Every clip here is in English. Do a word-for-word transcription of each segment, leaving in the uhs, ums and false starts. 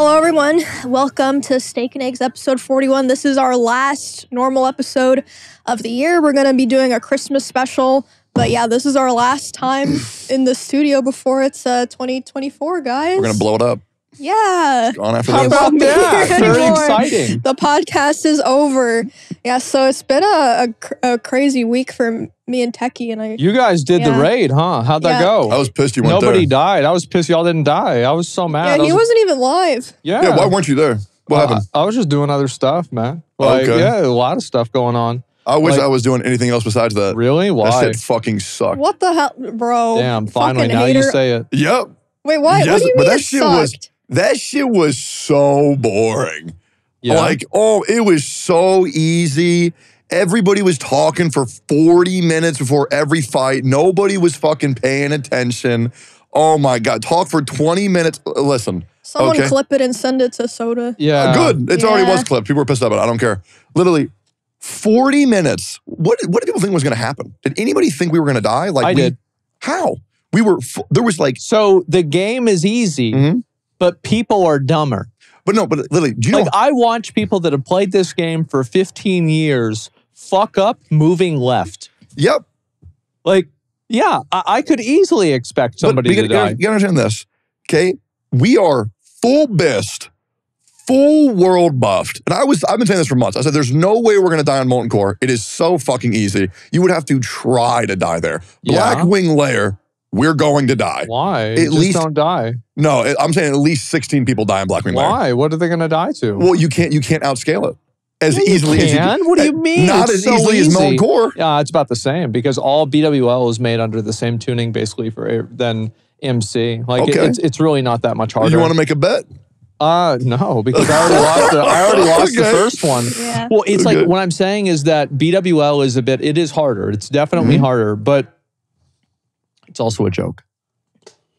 Hello, everyone. Welcome to Steak and Eggs episode forty-one. This is our last normal episode of the year. We're going to be doing a Christmas special. But yeah, this is our last time in the studio before it's uh, twenty twenty-four, guys. We're going to blow it up. Yeah. It's on after How this. about that? Very exciting. The podcast is over. Yeah, so it's been a, a, a crazy week for me and Techie. And I. You guys did yeah. the raid, huh? How'd that yeah. go? I was pissed you weren't there. Nobody died. I was pissed y'all didn't die. I was so mad. Yeah, he was, wasn't even live. Yeah. Yeah, why weren't you there? What uh, happened? I was just doing other stuff, man. Like, oh, okay. Yeah, a lot of stuff going on. I wish like, I was doing anything else besides that. Really? Why? That shit fucking sucked. What the hell, bro? Damn, finally, now hater. you say it. Yep. Wait, what? Yes, what do you mean but that it shit sucked? Was, that shit was so boring. Yeah. Like, oh, it was so easy. Everybody was talking for forty minutes before every fight. Nobody was fucking paying attention. Oh, my God. Talk for twenty minutes. Listen. Someone okay. clip it and send it to Soda. Yeah. Uh, good. It's yeah. already was clipped. People were pissed about it. I don't care. Literally. forty minutes. What what did people think was going to happen? Did anybody think we were going to die? Like I we, did. How? We were, there was like... So the game is easy, mm-hmm. but people are dumber. But no, but Lily, do you like, know... I watch people that have played this game for fifteen years fuck up moving left. Yep. Like, yeah, I, I could easily expect somebody to gotta, die. You understand this, okay? We are full best. Full world buffed. And I was, I've been saying this for months. I said, there's no way we're going to die on Molten Core. It is so fucking easy. You would have to try to die there. Yeah. Blackwing Lair, we're going to die. Why? At least don't die. No, it, I'm saying at least sixteen people die in Blackwing Lair. Why? What are they going to die to? Well, you can't, you can't outscale it. As yeah, easily you as you can. What do you mean? Not it's as so easily easy. as Molten Core. Yeah, it's about the same because all B W L is made under the same tuning basically for than M C. Like okay. it, it's, it's really not that much harder. You want to make a bet? Uh, no, because I already lost, the, I already lost okay. the first one. Yeah. Well, it's okay. like what I'm saying is that B W L is a bit, it is harder. It's definitely mm-hmm. harder, but it's also a joke.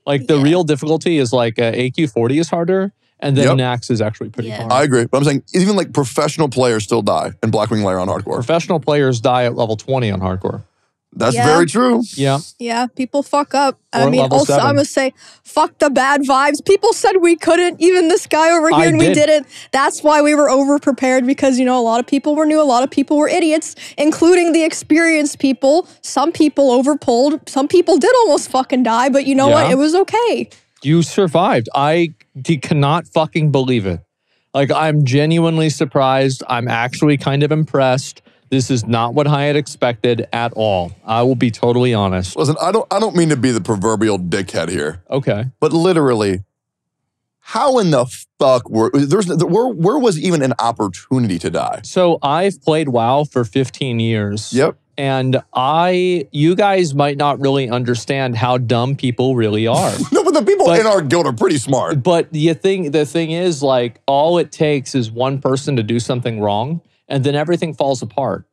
Like the yeah. real difficulty is like uh, A Q forty is harder and then yep. Nax is actually pretty yeah. hard. I agree. But I'm saying even like professional players still die in Blackwing Lair on hardcore. Professional players die at level twenty on hardcore. That's yeah. very true. Yeah. Yeah, people fuck up. We're I mean, also, I'm going to say, fuck the bad vibes. People said we couldn't, even this guy over here, I and did. we didn't. That's why we were overprepared because, you know, a lot of people were new, a lot of people were idiots, including the experienced people. Some people overpulled. Some people did almost fucking die, but you know yeah. what? It was okay. You survived. I cannot fucking believe it. Like, I'm genuinely surprised. I'm actually kind of impressed. This is not what I had expected at all. I will be totally honest. Listen, I don't I don't mean to be the proverbial dickhead here. Okay. But literally, how in the fuck were there's where where was even an opportunity to die? So I've played WoW for fifteen years. Yep. And I you guys might not really understand how dumb people really are. No, but the people but, in our guild are pretty smart. But the thing the thing is, like, all it takes is one person to do something wrong. And then everything falls apart.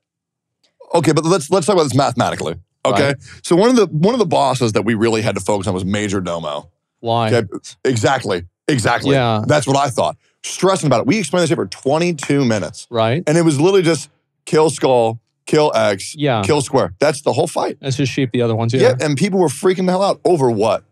Okay, but let's let's talk about this mathematically. Okay, right. So one of the one of the bosses that we really had to focus on was Major Domo. Why? Okay? Exactly, exactly. Yeah, that's what I thought. Stressing about it. We explained this shit for twenty-two minutes. Right. And it was literally just kill Skull, kill X, yeah. kill Square. That's the whole fight. That's just sheep. The other ones, yeah. yeah. And people were freaking the hell out over what.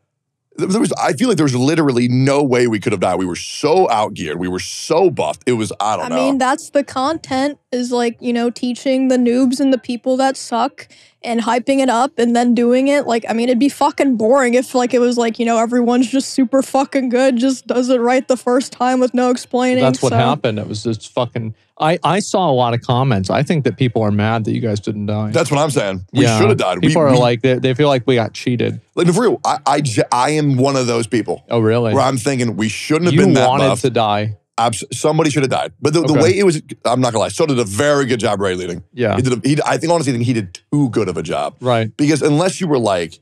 There was, I feel like there was literally no way we could have died. We were so outgeared. We were so buffed. It was, I don't I know. I mean, that's the content is like, you know, teaching the noobs and the people that suck and hyping it up and then doing it. Like, I mean, it'd be fucking boring if like it was like, you know, everyone's just super fucking good, just does it right the first time with no explaining. Well, that's what so. happened. It was just fucking... I, I saw a lot of comments. I think that people are mad that you guys didn't die. That's what I'm saying. We yeah. should have died. People we, are we, like, they, they feel like we got cheated. Like, for real, I, I, I am one of those people. Oh, really? Where I'm thinking we shouldn't have you been that buff. You wanted to die. Abs somebody should have died. But the, okay. the way it was, I'm not going to lie, Soda did a very good job raid leading. Yeah. He did a, he, I think, honestly, I think he did too good of a job. Right. Because unless you were like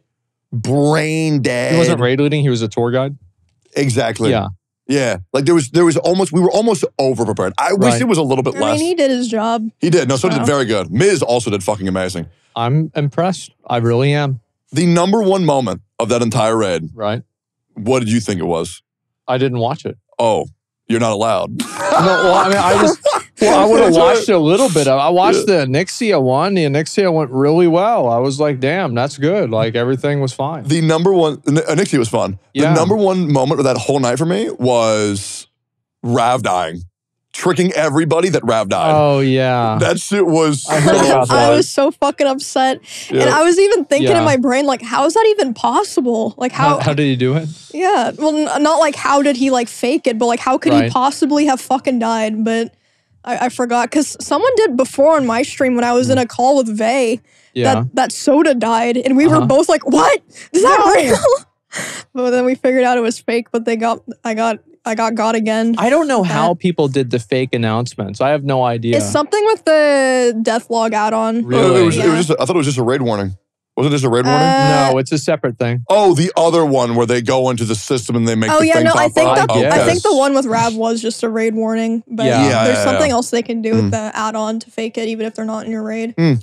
brain dead. He wasn't raid leading, he was a tour guide. Exactly. Yeah. Yeah, like there was, there was almost, we were almost over prepared. I right. wish it was a little bit I less. I mean, he did his job. He did. No, so wow. did very good. Miz also did fucking amazing. I'm impressed. I really am. The number one moment of that entire raid. Right. What did you think it was? I didn't watch it. Oh, you're not allowed. No, well, I mean, I just, well, I would have watched a little bit. I watched yeah. the Onyxia one. The Onyxia went really well. I was like, damn, that's good. Like, everything was fine. The number one, Onyxia was fun. Yeah. The number one moment of that whole night for me was Rav dying. Tricking everybody that Rav died. Oh, yeah. That shit was I heard so about that. I was so fucking upset. Yeah. And I was even thinking yeah. in my brain, like, how is that even possible? Like, how... How, how did he do it? Yeah. Well, n not like how did he, like, fake it, but, like, how could right. he possibly have fucking died? But I, I forgot. Because someone did before on my stream when I was in a call with Vay yeah. that, that Soda died. And we uh-huh. were both like, what? Is that no. real? But then we figured out it was fake, but they got... I got... I got got again. I don't know how that. people did the fake announcements. I have no idea. It's something with the Deathlog add-on. Really? It was, yeah. it was just a, I thought it was just a raid warning. Was it just a raid warning? Uh, no, it's a separate thing. Oh, the other one where they go into the system and they make oh, the yeah, thing no, pop I think up. The, I, I think the one with Rav was just a raid warning. But yeah. Yeah, there's yeah, something yeah. else they can do with mm. the add-on to fake it, even if they're not in your raid. Mm.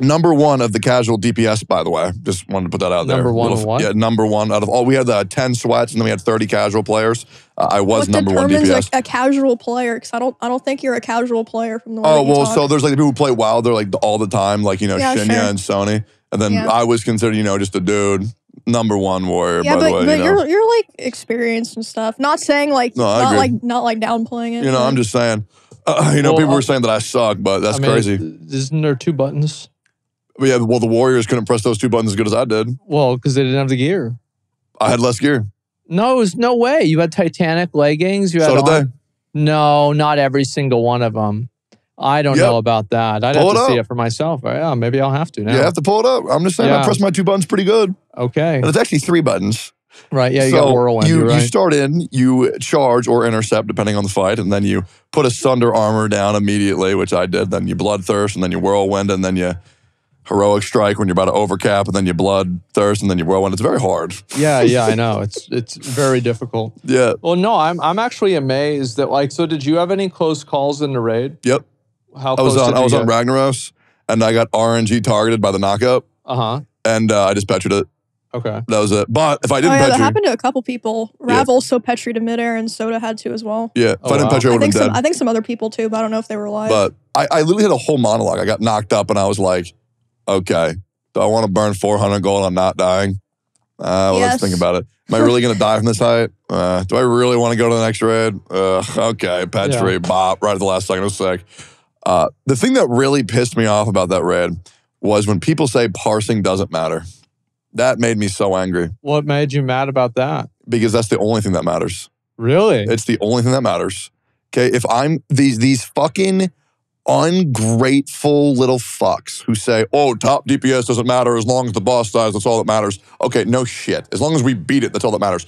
Number one of the casual D P S, by the way. Just wanted to put that out there. Number one of what? Yeah, number one out of all. We had uh, ten sweats, and then we had thirty casual players. Uh, I was what number one D P S. What determines a casual player? Because I don't, I don't think you're a casual player from the way Oh, well, talk. So there's like the people who play WoW. They're like all the time, like, you know, yeah, Shinya sure. and Sony. And then yeah. I was considered, you know, just a dude. Number one warrior, yeah, by but, the way. But you know? you're, you're like experienced and stuff. Not saying like, no, not, like not like downplaying it. You know, but. I'm just saying. Uh, you know, well, people were saying that I suck, but that's I mean, crazy. Isn't there two buttons? Yeah, well, the Warriors couldn't press those two buttons as good as I did. Well, because they didn't have the gear. I had less gear. No, it was no way. You had Titanic leggings. You had so did on... they. No, not every single one of them. I don't yep. know about that. I'd pull have to it see it for myself. Yeah, maybe I'll have to now. You have to pull it up. I'm just saying yeah. I pressed my two buttons pretty good. Okay. And it's actually three buttons. Right, yeah, you so got whirlwind. You, right. you start in, you charge or intercept depending on the fight, and then you put Asunder Armor down immediately, which I did. Then you Bloodthirst, and then you Whirlwind, and then you... Heroic Strike when you're about to overcap, and then you Bloodthirst, and then you Whirlwind. It's very hard. Yeah, yeah, I know. It's it's very difficult. Yeah. Well, no, I'm I'm actually amazed that, like, so did you have any close calls in the raid? Yep. How close I was on did I was on Ragnaros, and I got R N G targeted by the knockup. Uh huh. And uh, I just petried it. Okay. That was it. But if I didn't oh, yeah, petri, that happened to a couple people. Rav yeah. also petried to midair, and Soda had to as well. Yeah. If oh, I didn't wow. petri, I would have been dead. Some, I think some other people too, but I don't know if they were alive. But I, I literally had a whole monologue. I got knocked up, and I was like, okay, do I want to burn four hundred gold on not dying? Uh, well, yes. Let's think about it. Am I really going to die from this height? Uh, do I really want to go to the next raid? Uh, okay, Petri, yeah. bop, right at the last second. It was sick. Uh, the thing that really pissed me off about that raid was when people say parsing doesn't matter. That made me so angry. What made you mad about that? Because that's the only thing that matters. Really? It's the only thing that matters. Okay, if I'm these these fucking... ungrateful little fucks who say, oh, top D P S doesn't matter as long as the boss dies, that's all that matters. Okay, no shit. As long as we beat it, that's all that matters.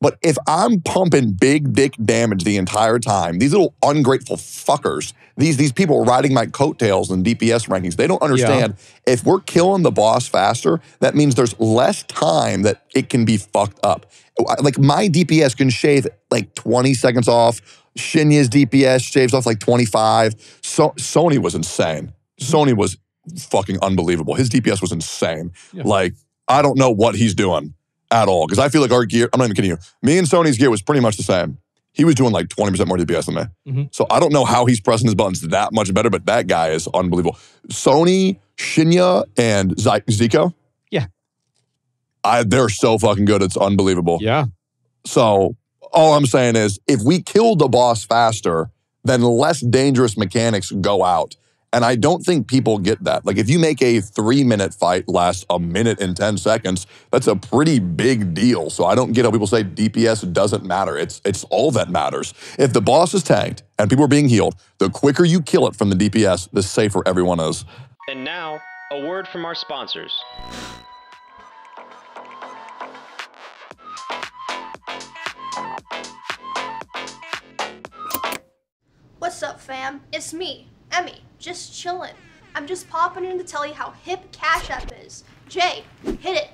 But if I'm pumping big dick damage the entire time, these little ungrateful fuckers, these, these people riding my coattails in D P S rankings, they don't understand. Yeah. If we're killing the boss faster, that means there's less time that it can be fucked up. Like, my D P S can shave like twenty seconds off. Shinya's D P S shaves off like twenty-five. So Sony was insane. Sony was fucking unbelievable. His D P S was insane. Yeah. Like, I don't know what he's doing at all. Because I feel like our gear, I'm not even kidding you. Me and Sony's gear was pretty much the same. He was doing like twenty percent more D P S than me. Mm-hmm. So I don't know how he's pressing his buttons that much better, but that guy is unbelievable. Sony, Shinya, and Zico. Yeah. I, they're so fucking good. It's unbelievable. Yeah. So... all I'm saying is, if we kill the boss faster, then less dangerous mechanics go out. And I don't think people get that. Like, if you make a three-minute fight last a minute and ten seconds, that's a pretty big deal. So I don't get how people say D P S doesn't matter. It's, it's all that matters. If the boss is tanked and people are being healed, the quicker you kill it from the D P S, the safer everyone is. And now, a word from our sponsors. What's up, fam? It's me, Emmy, just chillin'. I'm just popping in to tell you how hip Cash App is. Jay, hit it.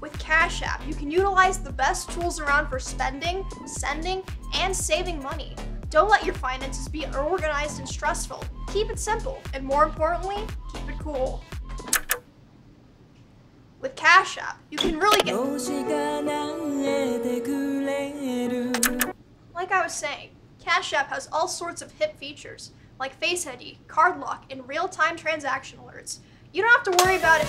With Cash App, you can utilize the best tools around for spending, sending, and saving money. Don't let your finances be unorganized and stressful. Keep it simple, and more importantly, keep it cool. With Cash App, you can really get... Like I was saying, Cash App has all sorts of hip features, like Face I D, card lock, and real-time transaction alerts. You don't have to worry about it.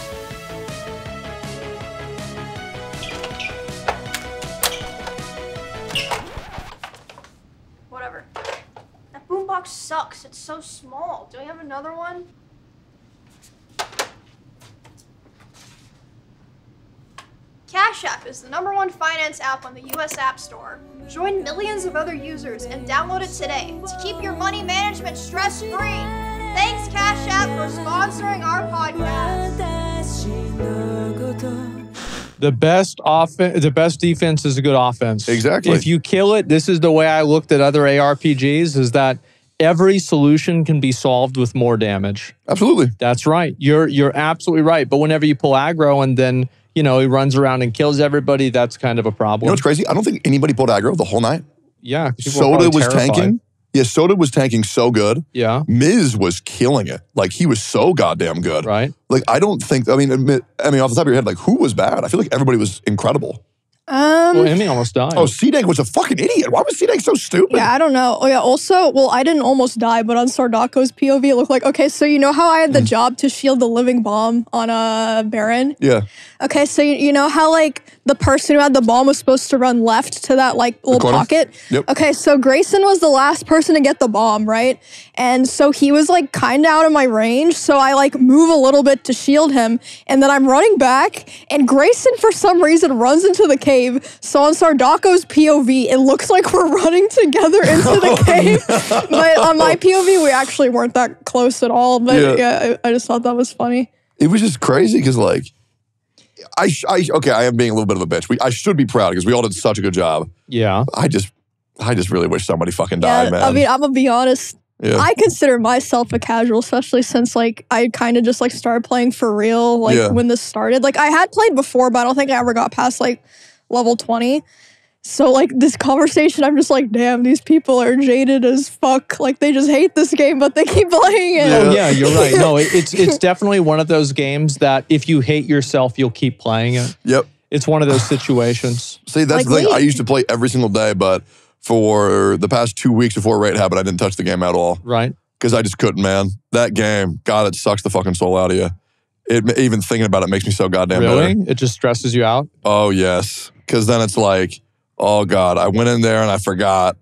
box sucks. It's so small. Do I have another one? Cash App is the number one finance app on the U S App Store. Join millions of other users and download it today to keep your money management stress-free. Thanks, Cash App, for sponsoring our podcast. The best offense, the best defense is a good offense. Exactly. If you kill it, this is the way I looked at other A R P Gs, is that every solution can be solved with more damage. Absolutely. That's right. You're you're absolutely right. But whenever you pull aggro and then, you know, he runs around and kills everybody, that's kind of a problem. You know what's crazy? I don't think anybody pulled aggro the whole night. Yeah. Soda was terrified. tanking. Yeah, Soda was tanking so good. Yeah. Miz was killing it. Like, he was so goddamn good. Right. Like, I don't think, I mean, admit, I mean, off the top of your head, like, who was bad? I feel like everybody was incredible. Um, well, Emmy almost died. Oh, C-Dank was a fucking idiot. Why was C-Dank so stupid? Yeah, I don't know. Oh, yeah, also, well, I didn't almost die, but on Sardaco's P O V, it looked like, okay, so you know how I had the mm. job to shield the living bomb on a Baron? Yeah. Okay, so you, you know how, like, the person who had the bomb was supposed to run left to that, like, little pocket? Yep. Okay, so Grayson was the last person to get the bomb, right? And so he was, like, kind of out of my range, so I, like, move a little bit to shield him, and then I'm running back, and Grayson, for some reason, runs into the cave. So on Sardaco's P O V, it looks like we're running together into the oh, cave. No. But on my P O V, we actually weren't that close at all. But yeah, yeah I, I just thought that was funny. It was just crazy because, like, I, I okay, I am being a little bit of a bitch. We, I should be proud because we all did such a good job. Yeah. I just, I just really wish somebody fucking died, yeah, man. I mean, I'm gonna be honest. Yeah. I consider myself a casual, especially since, like, I kind of just, like, started playing for real, like, yeah. when this started. Like, I had played before, but I don't think I ever got past, like, level twenty. So, like, this conversation, I'm just like, damn, these people are jaded as fuck. Like, they just hate this game, but they keep playing it. Yeah, yeah you're right. No, it, it's it's definitely one of those games that if you hate yourself, you'll keep playing it. Yep. It's one of those situations. See, that's like the thing. Me. I used to play every single day, but for the past two weeks before Raid happened, I didn't touch the game at all. Right. Because I just couldn't, man. That game, God, it sucks the fucking soul out of you. It, even thinking about it makes me so goddamn really? bitter. It just stresses you out? Oh, yes. Because then it's like, oh, God, I went in there and I forgot.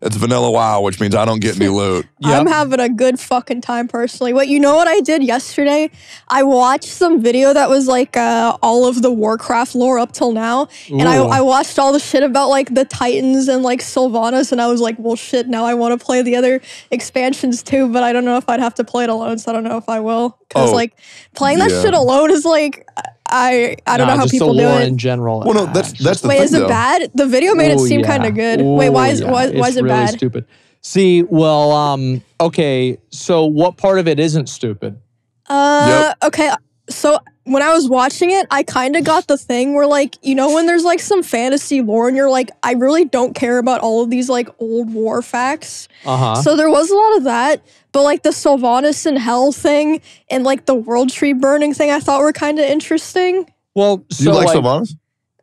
It's vanilla WoW, which means I don't get any loot. Yep. I'm having a good fucking time personally. Wait, you know what I did yesterday? I watched some video that was like uh, all of the Warcraft lore up till now. Ooh. And I, I watched all the shit about like the Titans and like Sylvanas. And I was like, well, shit, now I want to play the other expansions too. But I don't know if I'd have to play it alone. So I don't know if I will. Because oh, like playing yeah. that shit alone is like... I, I don't nah, know how people do it. in general. Well, no, that's, that's the Wait, thing, is it though. bad? The video made Ooh, it seem yeah. kind of good. Ooh, Wait, why is, yeah. why, why is it really bad? It's really stupid. See, well, um, okay, so what part of it isn't stupid? Uh, yep. Okay, so when I was watching it, I kind of got the thing where, like, you know when there's, like, some fantasy lore and you're like, I really don't care about all of these, like, old war facts. Uh-huh. So there was a lot of that. But, like, the Sylvanas and Hell thing and, like, the World Tree burning thing I thought were kind of interesting. Well, so, you like, like Sylvanas?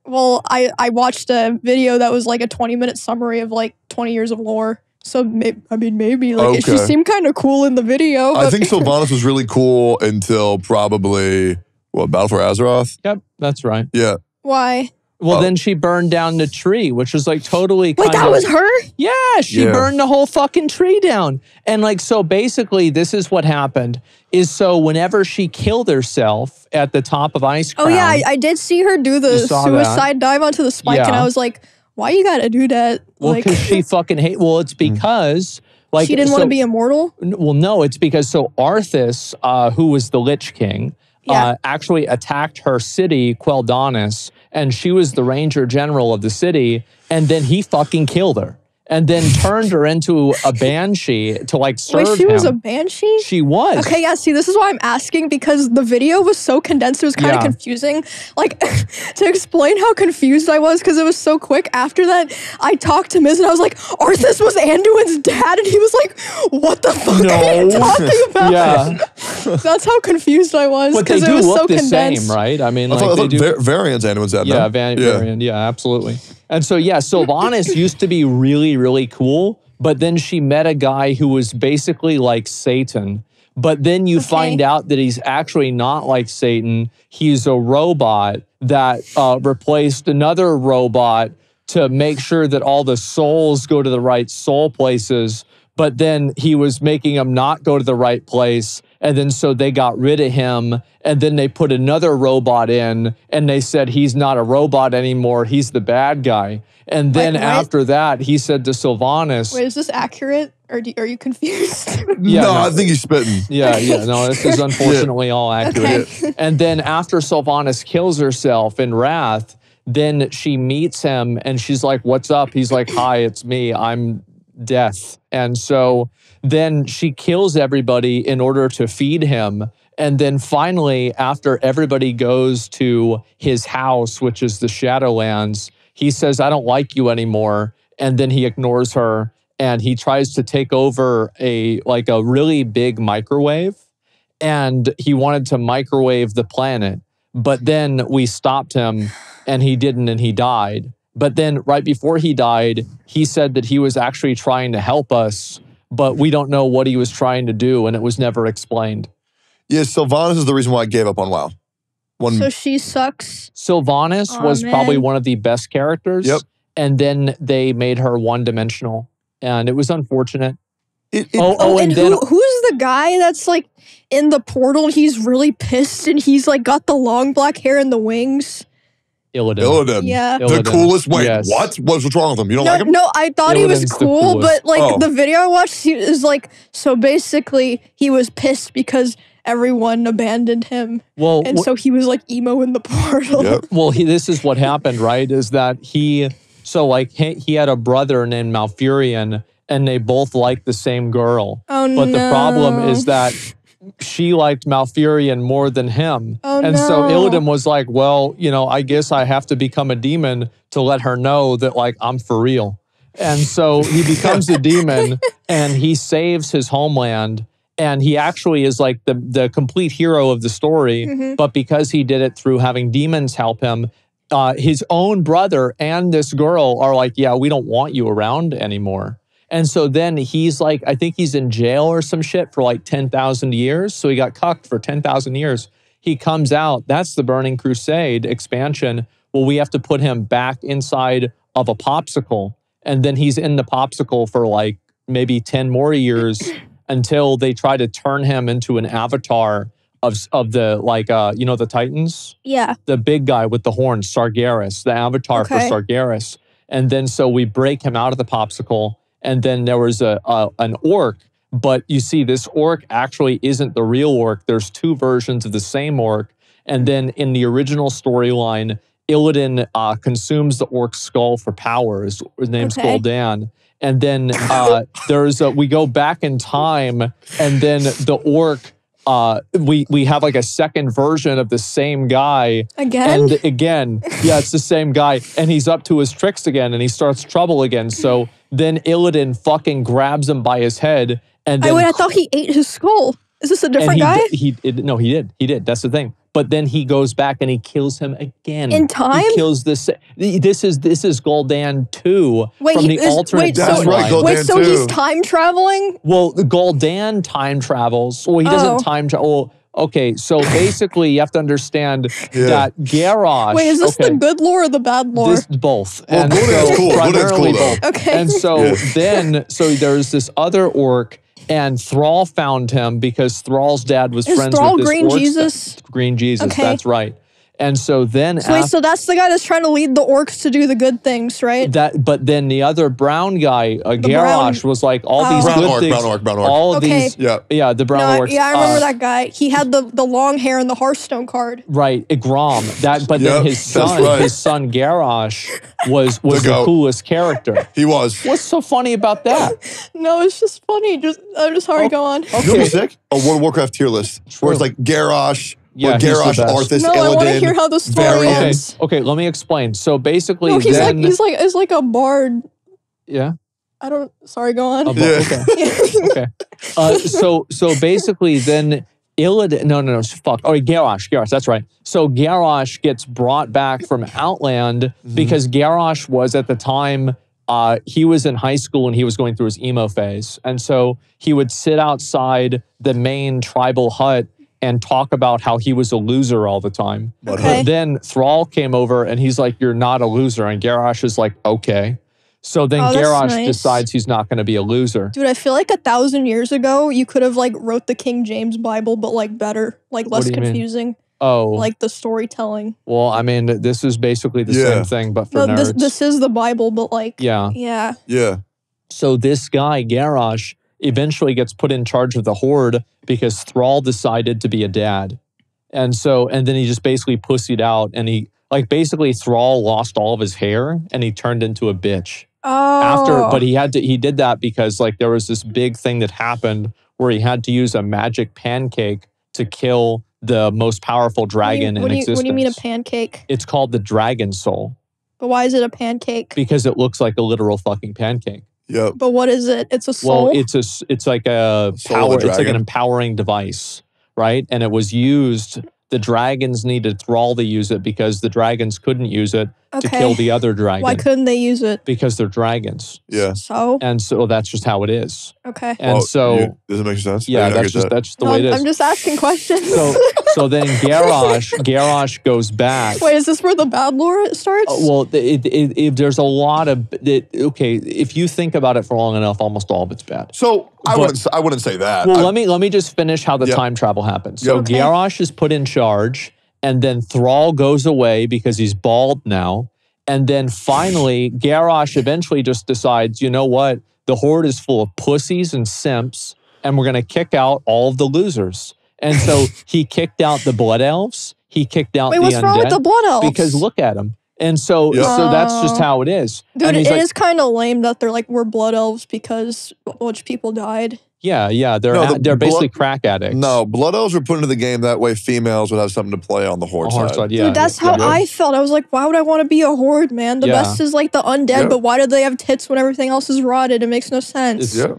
Well, I, I watched a video that was, like, a twenty-minute summary of, like, twenty years of lore. So, maybe, I mean, maybe. Like, okay. She seemed kind of cool in the video. I think Sylvanas was really cool until probably, what, Battle for Azeroth? Yep, that's right. Yeah. Why? Well, oh. then she burned down the tree, which was like totally kind Wait, that of, was her? Yeah, she yeah. burned the whole fucking tree down. And like, so basically this is what happened is so whenever she killed herself at the top of Ice Crown. Oh yeah, I, I did see her do the suicide that. dive onto the spike yeah. and I was like, why you gotta do that? Well, because like, she fucking hate, well, it's because like- She didn't so, want to be immortal? Well, no, it's because so Arthas, uh, who was the Lich King, yeah. uh, actually attacked her city, Quel'Danas, and she was the ranger general of the city, and then he fucking killed her. And then turned her into a banshee to like serve him. Wait, she him. was a banshee? She was. Okay, yeah, see, this is why I'm asking, because the video was so condensed, it was kind yeah. of confusing. Like, to explain how confused I was, because it was so quick. After that, I talked to Miz and I was like, Arthas was Anduin's dad, and he was like, what the fuck no. are you talking about? Yeah. That's how confused I was, because it was so the condensed. Same, right? I mean, like, I thought, I they do. Varian's Anduin's dad, Yeah, Van yeah. Varian, yeah, absolutely. And so, yeah, Sylvanas used to be really, really cool, but then she met a guy who was basically like Satan. But then you okay. find out that he's actually not like Satan. He's a robot that uh, replaced another robot to make sure that all the souls go to the right soul places. but then he was making them not go to the right place. And then so they got rid of him, and then they put another robot in, and they said, he's not a robot anymore, he's the bad guy. And then like, after is, that, he said to Sylvanas... Wait, is this accurate? Or do, are you confused? yeah, no, no, I think he's spitting. Yeah, yeah, no, this is unfortunately yeah. all accurate. Okay. And then after Sylvanas kills herself in wrath, then she meets him, and she's like, what's up? He's like, hi, it's me, I'm Death. And so... then she kills everybody in order to feed him. And then finally, after everybody goes to his house, which is the Shadowlands, he says, I don't like you anymore. And then he ignores her, and he tries to take over a like a really big microwave. And he wanted to microwave the planet. But then we stopped him, and he didn't, and he died. But then right before he died, he said that he was actually trying to help us, but we don't know what he was trying to do, and it was never explained. Yeah, Sylvanas is the reason why I gave up on WoW. One so she sucks? Sylvanas oh, was man. probably one of the best characters, yep. and then they made her one-dimensional, and it was unfortunate. It, it, oh, oh, and, and then, who, who's the guy that's like in the portal, he's really pissed, and he's like got the long black hair and the wings? Illidan. Illidan. Yeah. Illidan. The coolest way. Yes. What? What's wrong with him? You don't no, like him? No, I thought Illidan's he was cool, but like oh. the video I watched he is like, so basically he was pissed because everyone abandoned him. Well, and so he was like emo in the portal. Yep. Well, he, this is what happened, right? Is that he, so like he, he had a brother named Malfurion, and they both liked the same girl. Oh but no. But the problem is that she liked Malfurion more than him. Oh, and no. so Illidan was like, well, you know, I guess I have to become a demon to let her know that, like, I'm for real. And so he becomes a demon, and he saves his homeland, and he actually is, like, the, the complete hero of the story, mm-hmm. but because he did it through having demons help him, uh, his own brother and this girl are like, yeah, we don't want you around anymore. And so then he's like, I think he's in jail or some shit for like ten thousand years. So he got cucked for ten thousand years. He comes out. That's the Burning Crusade expansion. Well, we have to put him back inside of a popsicle. And then he's in the popsicle for like maybe ten more years until they try to turn him into an avatar of, of the, like, uh, you know, the Titans? Yeah. The big guy with the horns, Sargeras, the avatar okay. for Sargeras. And then so we break him out of the popsicle. And then there was a, a an orc, but you see this orc actually isn't the real orc. There's two versions of the same orc. And then in the original storyline, Illidan uh, consumes the orc's skull for power. His name's okay. Gul'dan. And then uh, there's a, we go back in time, and then the orc, uh, we, we have like a second version of the same guy. Again? And again, yeah, it's the same guy. And he's up to his tricks again, and he starts trouble again. So... then Illidan fucking grabs him by his head, and then- I, wait, I thought he ate his skull. Is this a different he, guy? He, it, no, he did. He did. That's the thing. But then he goes back and he kills him again. In time? He kills this- This is this is Gul'dan two wait, from the is, alternate wait, so, right, Gul'dan wait, so two. He's time traveling? Well, Gul'dan time travels. Well, he oh. doesn't time travel. Okay, so basically you have to understand yeah. that Garrosh... Wait, is this okay, the good lore or the bad lore? This, both. Well, and Gul'dan's so cool. Gul'dan's cool, both. Okay. And so yeah. then, so there's this other orc, and Thrall found him because Thrall's dad was is friends Thrall with this Green orc. Jesus? Th Green Jesus, okay. that's right. And so then... So, wait, so that's the guy that's trying to lead the orcs to do the good things, right? That, but then the other brown guy, uh, Garrosh, brown, was like, all oh. these brown good orc, things... Brown orc, brown orc, all okay. these, yeah. yeah, the brown no, orcs. Yeah, I remember uh, that guy. He had the, the long hair and the Hearthstone card. Right, Igrom. That, but yep, then his son, right. his son Garrosh, was, was the, the coolest character. He was. What's so funny about that? No, it's just funny. Just, I'm just hard oh, go on. Okay. You know what's sick? A World of Warcraft tier list. True. Where it's like Garrosh... Yeah, Garrosh, Arthas, no, Illidan, I want to hear how the story ends. Okay, okay, let me explain. So basically, no, he's then, like he's like it's like a bard. Yeah. I don't. Sorry, go on. Yeah. Okay. okay. Uh, so so basically, then Illidan. No, no, no. Fuck. Oh, Garrosh, Garrosh. That's right. So Garrosh gets brought back from Outland mm-hmm. because Garrosh was at the time. Uh, he was in high school and he was going through his emo phase, and so he would sit outside the main tribal hut and talk about how he was a loser all the time. Okay. But then Thrall came over and he's like, you're not a loser. And Garrosh is like, okay. So then oh, Garrosh nice. decides he's not going to be a loser. Dude, I feel like a thousand years ago, you could have like wrote the King James Bible, but like better, like less confusing. Mean? Oh. Like the storytelling. Well, I mean, this is basically the yeah. same thing, but for no, nerds. This, this is the Bible, but like, yeah. yeah. Yeah. So this guy, Garrosh, eventually gets put in charge of the Horde because Thrall decided to be a dad. And so, and then he just basically pussied out and he, like basically Thrall lost all of his hair and he turned into a bitch. Oh. After, but he had to, he did that because like there was this big thing that happened where he had to use a magic pancake to kill the most powerful dragon what do you, what in do you, existence. What do you mean a pancake? It's called the Dragon Soul. But why is it a pancake? Because it looks like a literal fucking pancake. Yep. But what is it? It's a soul? Well, it's, a, it's like a soul power, it's like an empowering device, right? And it was used, the dragons needed Thrall to use it because the dragons couldn't use it okay. to kill the other dragon. Why couldn't they use it? Because they're dragons. Yeah. So? And so that's just how it is. Okay. And well, so... You, does it make sense? Yeah, yeah that's just that. that's just the no, way it is. I'm just asking questions. So, so then Garrosh, Garrosh goes back. Wait, is this where the bad lore starts? Uh, well, it, it, it, there's a lot of... It, okay, if you think about it for long enough, almost all of it's bad. So but, I, wouldn't, I wouldn't say that. Well, I, let me let me just finish how the yep. time travel happens. So okay. Garrosh is put in charge, and then Thrall goes away because he's bald now. And then finally, Garrosh eventually just decides, you know what? The Horde is full of pussies and simps, and we're going to kick out all of the losers. And so he kicked out the Blood Elves. He kicked out Wait, the undead. Wait, what's wrong with the Blood Elves? Because look at them. And so, yeah. so that's just how it is. Dude, it like, is kind of lame that they're like, we're Blood Elves because a bunch of people died. Yeah, yeah, they're no, the at, they're basically blood, crack addicts. No, Blood Elves were put into the game that way. Females would have something to play on the Horde oh, side. side yeah. Dude, that's how yeah. I felt. I was like, why would I want to be a Horde, man? The yeah. best is like the undead, yeah. but why do they have tits when everything else is rotted? It makes no sense. Yeah.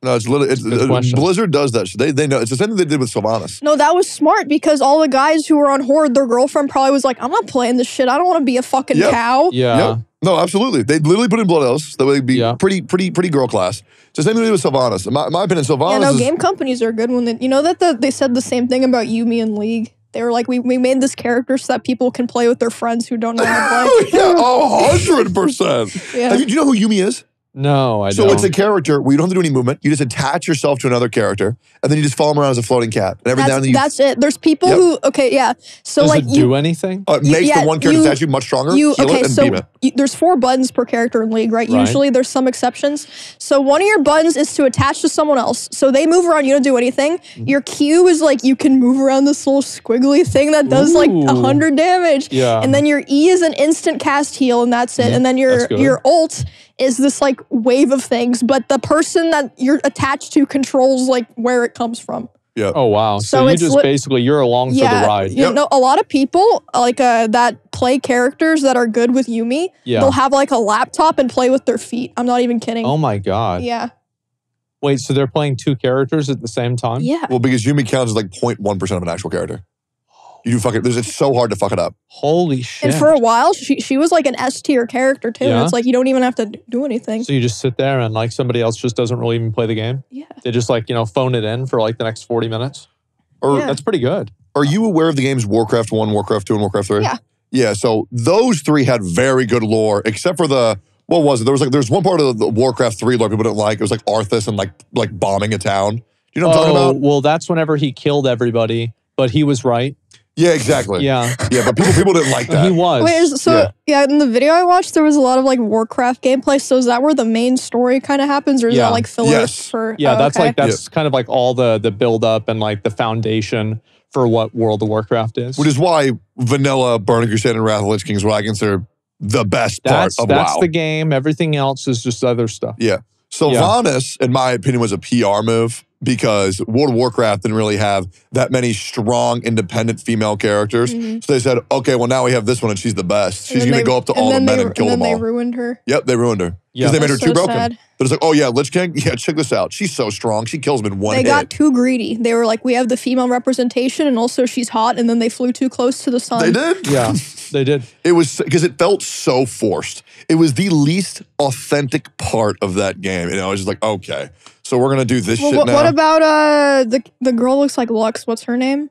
No, it's literally it's, it's, Blizzard does that. They they know it's the same thing they did with Sylvanas. No, that was smart because all the guys who were on Horde, their girlfriend probably was like, "I'm not playing this shit. I don't want to be a fucking yep. cow." Yeah. Yep. No, absolutely. They literally put in Blood Elves. That would be yeah. pretty, pretty, pretty girl class. It's the same thing they did with Sylvanas. In my, in my opinion, Sylvanas. Yeah, no, is, game companies are good when they. You know that the, they said the same thing about Yumi and League. They were like, we, we made this character so that people can play with their friends who don't know how to play. Yeah, oh, one hundred percent. Yeah. Have you, do you know who Yumi is? No, I so don't. So it's a character where you don't have to do any movement. You just attach yourself to another character, and then you just follow them around as a floating cat. And every that's, now and then you, that's it. There's people yep. who okay, yeah. So does like it do you, anything? Uh, it makes yeah, the one character you, statue much stronger. You heal okay? It and so beam it. You, there's four buttons per character in League, right? right? Usually there's some exceptions. So one of your buttons is to attach to someone else. So they move around. You don't do anything. Mm-hmm. Your Q is like you can move around this little squiggly thing that does Ooh. like a hundred damage. Yeah. And then your E is an instant cast heal, and that's it. Yeah, and then your your ult is this like wave of things, but the person that you're attached to controls like where it comes from. Yeah. Oh wow. So, so you just basically you're along yeah, for the ride. You yep. know, a lot of people like uh, that play characters that are good with Yumi. Yeah. They'll have like a laptop and play with their feet. I'm not even kidding. Oh my god. Yeah. Wait, so they're playing two characters at the same time? Yeah. Well, because Yumi counts as like zero point one percent of an actual character. You do fuck it. It's so hard to fuck it up. Holy shit. And for a while, she she was like an S tier character too. Yeah. It's like you don't even have to do anything. So you just sit there and like somebody else just doesn't really even play the game? Yeah. They just like, you know, phone it in for like the next forty minutes? Or yeah. That's pretty good. Are you aware of the games Warcraft one, Warcraft two, and Warcraft three? Yeah. Yeah, so those three had very good lore, except for the, what was it? There was like, there's one part of the Warcraft three lore people didn't like. It was like Arthas and like like bombing a town. Do you know what oh, I'm talking about? Well, that's whenever he killed everybody, but he was right. Yeah, exactly. Yeah. Yeah, but people people didn't like that. He was. Wait, so, yeah. yeah, in the video I watched, there was a lot of like Warcraft gameplay. So is that where the main story kind of happens? Or is yeah. that like filler yes. for... Yeah, oh, that's okay. like, that's yeah. kind of like all the, the build up and like the foundation for what World of Warcraft is. Which is why vanilla Burning Crusade and Wrath of the Lich King is what I consider the best that's, part of that's WoW. That's the game. Everything else is just other stuff. Yeah. Sylvanas, yeah. in my opinion, was a P R move. Because World of Warcraft didn't really have that many strong, independent female characters. Mm-hmm. So they said, okay, well, now we have this one and she's the best. She's going to go up to all the men and kill them all. And then they ruined her. Yep, they ruined her. Because they made her too broken. They're just like, oh yeah, Lich King? Yeah, check this out. She's so strong. She kills them in one hit. They got too greedy. They were like, we have the female representation and also she's hot. And then they flew too close to the sun. They did? Yeah, they did. It was, because it felt so forced. It was the least authentic part of that game. And I was just like, okay. So we're gonna do this well, shit now. What about uh the the girl looks like Lux? What's her name?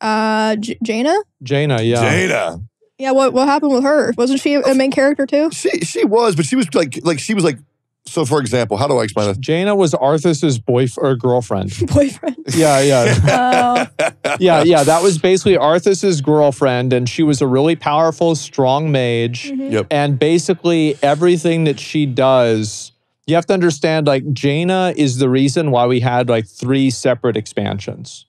Uh, J Jaina. Jaina, yeah. Jaina. Yeah, what what happened with her? Wasn't she a main character too? She she was, but she was like like she was like. So, for example, how do I explain this? Jaina was Arthas's boyfriend or girlfriend. Boyfriend. Yeah, yeah, oh. yeah, yeah. That was basically Arthas's girlfriend, and she was a really powerful, strong mage. Mm-hmm. Yep. And basically, everything that she does, you have to understand. Like Jaina is the reason why we had like three separate expansions.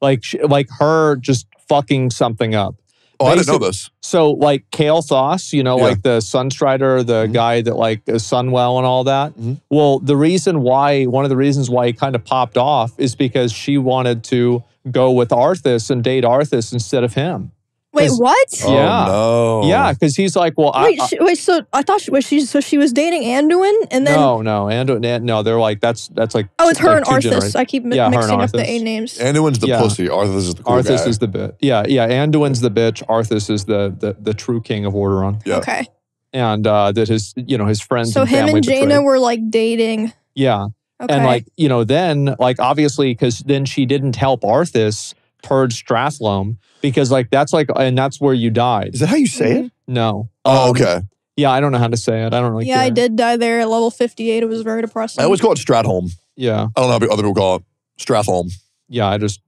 Like, she, like her just fucking something up. Oh, Basic, I didn't know this. So, like, Kale Thos, you know, yeah. like the Sunstrider, the mm-hmm. guy that, like, is Sunwell and all that. Mm-hmm. Well, the reason why, one of the reasons why he kind of popped off is because she wanted to go with Arthas and date Arthas instead of him. Wait, what? Yeah. Oh, no. Yeah, because he's like, well, wait, I, I, she, wait, so I thought she was, she, so she was dating Anduin, and then no, no, Anduin, no, they're like that's that's like oh, it's her and Arthas. Generations. I keep yeah, mixing up the A names. Anduin's the yeah. pussy. Arthas is the cool Arthas guy. is the bitch. Yeah, yeah. Anduin's the bitch. Arthas is the the, the true king of Orderon. Yeah. Okay. And uh, that his you know his friends. So and him and Jaina betrayed. were like dating. Yeah. Okay. And like you know then like obviously because then she didn't help Arthas purge Stratholme. Because like that's like and that's where you died. Is that how you say mm-hmm. it? No. Oh, um, okay. Yeah, I don't know how to say it. I don't really Yeah, care. I did die there at level fifty-eight. It was very depressing. I always call it Stratholme. Yeah. I don't know how other people call it. Stratholme. Yeah, I just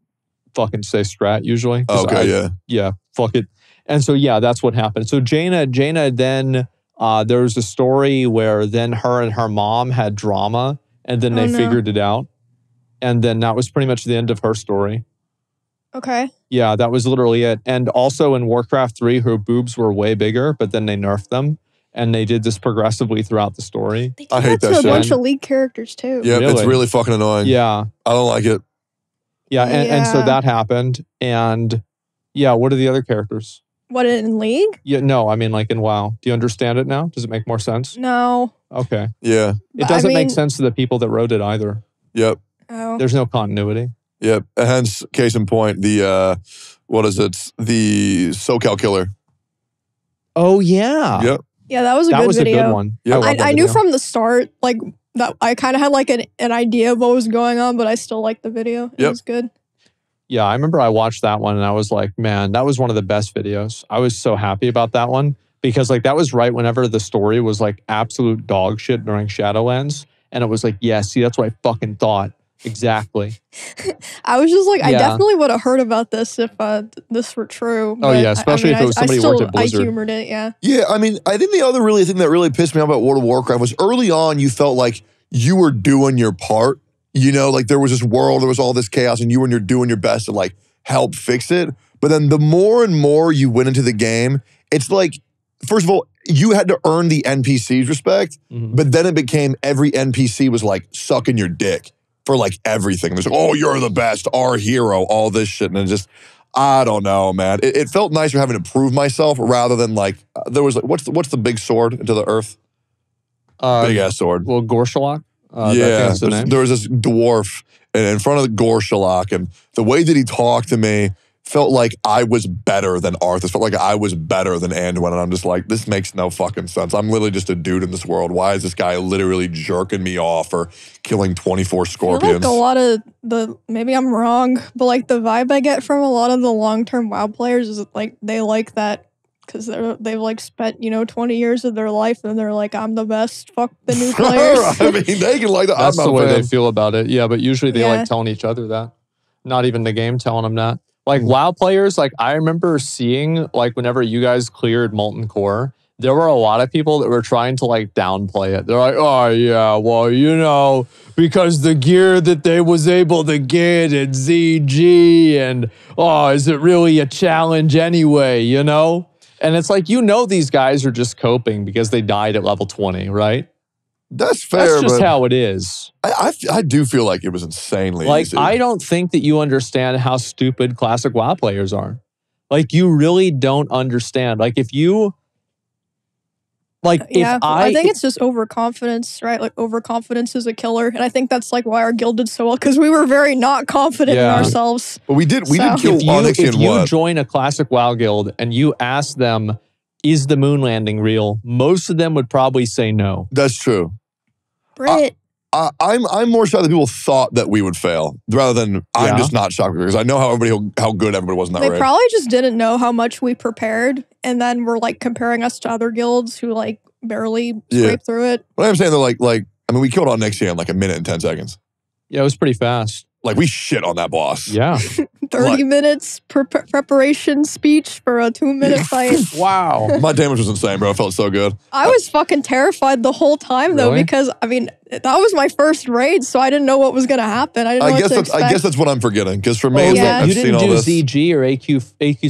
fucking say Strat usually. Okay, I, yeah. Yeah, fuck it. And so yeah, that's what happened. So Jaina, Jaina then uh, there was a story where then her and her mom had drama and then they oh, no. figured it out. And then that was pretty much the end of her story. Okay. Yeah, that was literally it. And also in Warcraft three, her boobs were way bigger, but then they nerfed them. And they did this progressively throughout the story. They did I hate that, that to shit. a bunch of League characters too. Yeah, really? It's really fucking annoying. Yeah. I don't like it. Yeah, and, yeah. and so that happened. And yeah, what are the other characters? What, in League? Yeah, no, I mean like in WoW. Do you understand it now? Does it make more sense? No. Okay. Yeah. It doesn't I mean, make sense to the people that wrote it either. Yep. Oh. There's no continuity. Yep. Hence, case in point, the, uh, what is it? The SoCal Killer. Oh, yeah. Yep. Yeah, that was a that good was video. That was a good one. Yep. I, I, I knew video. from the start, like, that I kind of had, like, an, an idea of what was going on, but I still liked the video. It yep. was good. Yeah, I remember I watched that one, and I was like, man, that was one of the best videos. I was so happy about that one, because, like, that was right whenever the story was, like, absolute dog shit during Shadowlands, and it was like, yeah, see, that's what I fucking thought. Exactly. I was just like, yeah. I definitely would have heard about this if uh, this were true. But oh yeah, especially I mean, if it was somebody I, I still, worked at Blizzard. I humored it, yeah. Yeah, I mean, I think the other really thing that really pissed me off about World of Warcraft was early on you felt like you were doing your part. You know, like there was this world, there was all this chaos, and you were doing your best to like help fix it. But then the more and more you went into the game, it's like, first of all, you had to earn the N P C's respect, mm-hmm. but then it became every N P C was like sucking your dick. For like everything. There's like, oh, you're the best, our hero, all this shit. And it just, I don't know, man. It, it felt nicer having to prove myself rather than like, uh, there was like, what's the, what's the big sword into the earth? Uh, big ass sword. Well, Gorshalok. Uh, yeah, the name. There was this dwarf in, in front of the Gorshalok, and the way that he talked to me felt like I was better than Arthas, felt like I was better than Anduin, and I'm just like, this makes no fucking sense. I'm literally just a dude in this world. Why is this guy literally jerking me off or killing twenty-four scorpions? I feel like a lot of the, maybe I'm wrong, but like the vibe I get from a lot of the long-term WoW players is like, they like that because they've like spent, you know, twenty years of their life and they're like, I'm the best, fuck the new players. I mean, they can like that. That's I'm not the way they feel about it. Yeah, but usually they yeah. like telling each other that. Not even the game telling them that. Like WoW players, like I remember seeing like whenever you guys cleared Molten Core, there were a lot of people that were trying to like downplay it. They're like, oh yeah, well, you know, because the gear that they was able to get at Z G and oh, is it really a challenge anyway, you know? And it's like, you know, these guys are just coping because they died at level twenty, right? That's fair. That's just how it is. I, I, I do feel like it was insanely like, easy. I don't think that you understand how stupid classic WoW players are. Like, you really don't understand. Like, if you... Like, yeah, if I... I think it's just overconfidence, right? Like, overconfidence is a killer. And I think that's, like, why our guild did so well. Because we were very not confident yeah. in ourselves. But we did, we so. did kill Onyxia and If you, if you join a classic WoW guild and you ask them, is the moon landing real? Most of them would probably say no. That's true. Brit. Uh, I'm I'm more shocked that people thought that we would fail rather than yeah. I'm just not shocked because I know how everybody how good everybody was in that raid. They probably just didn't know how much we prepared, and then we're like comparing us to other guilds who like barely yeah. scraped through it. What I'm saying, they're like like I mean, we killed Onyxia in like a minute and ten seconds. Yeah, it was pretty fast. Like we shit on that boss. Yeah, thirty like, minutes pre preparation speech for a two minute fight. Wow, my damage was insane, bro. It felt so good. I uh, was fucking terrified the whole time though, really? Because I mean. That was my first raid, so I didn't know what was going to happen. I didn't know I what guess to that's, expect. I guess that's what I'm forgetting, because for me, oh, yeah. I've you seen all this. You didn't do Z G or A Q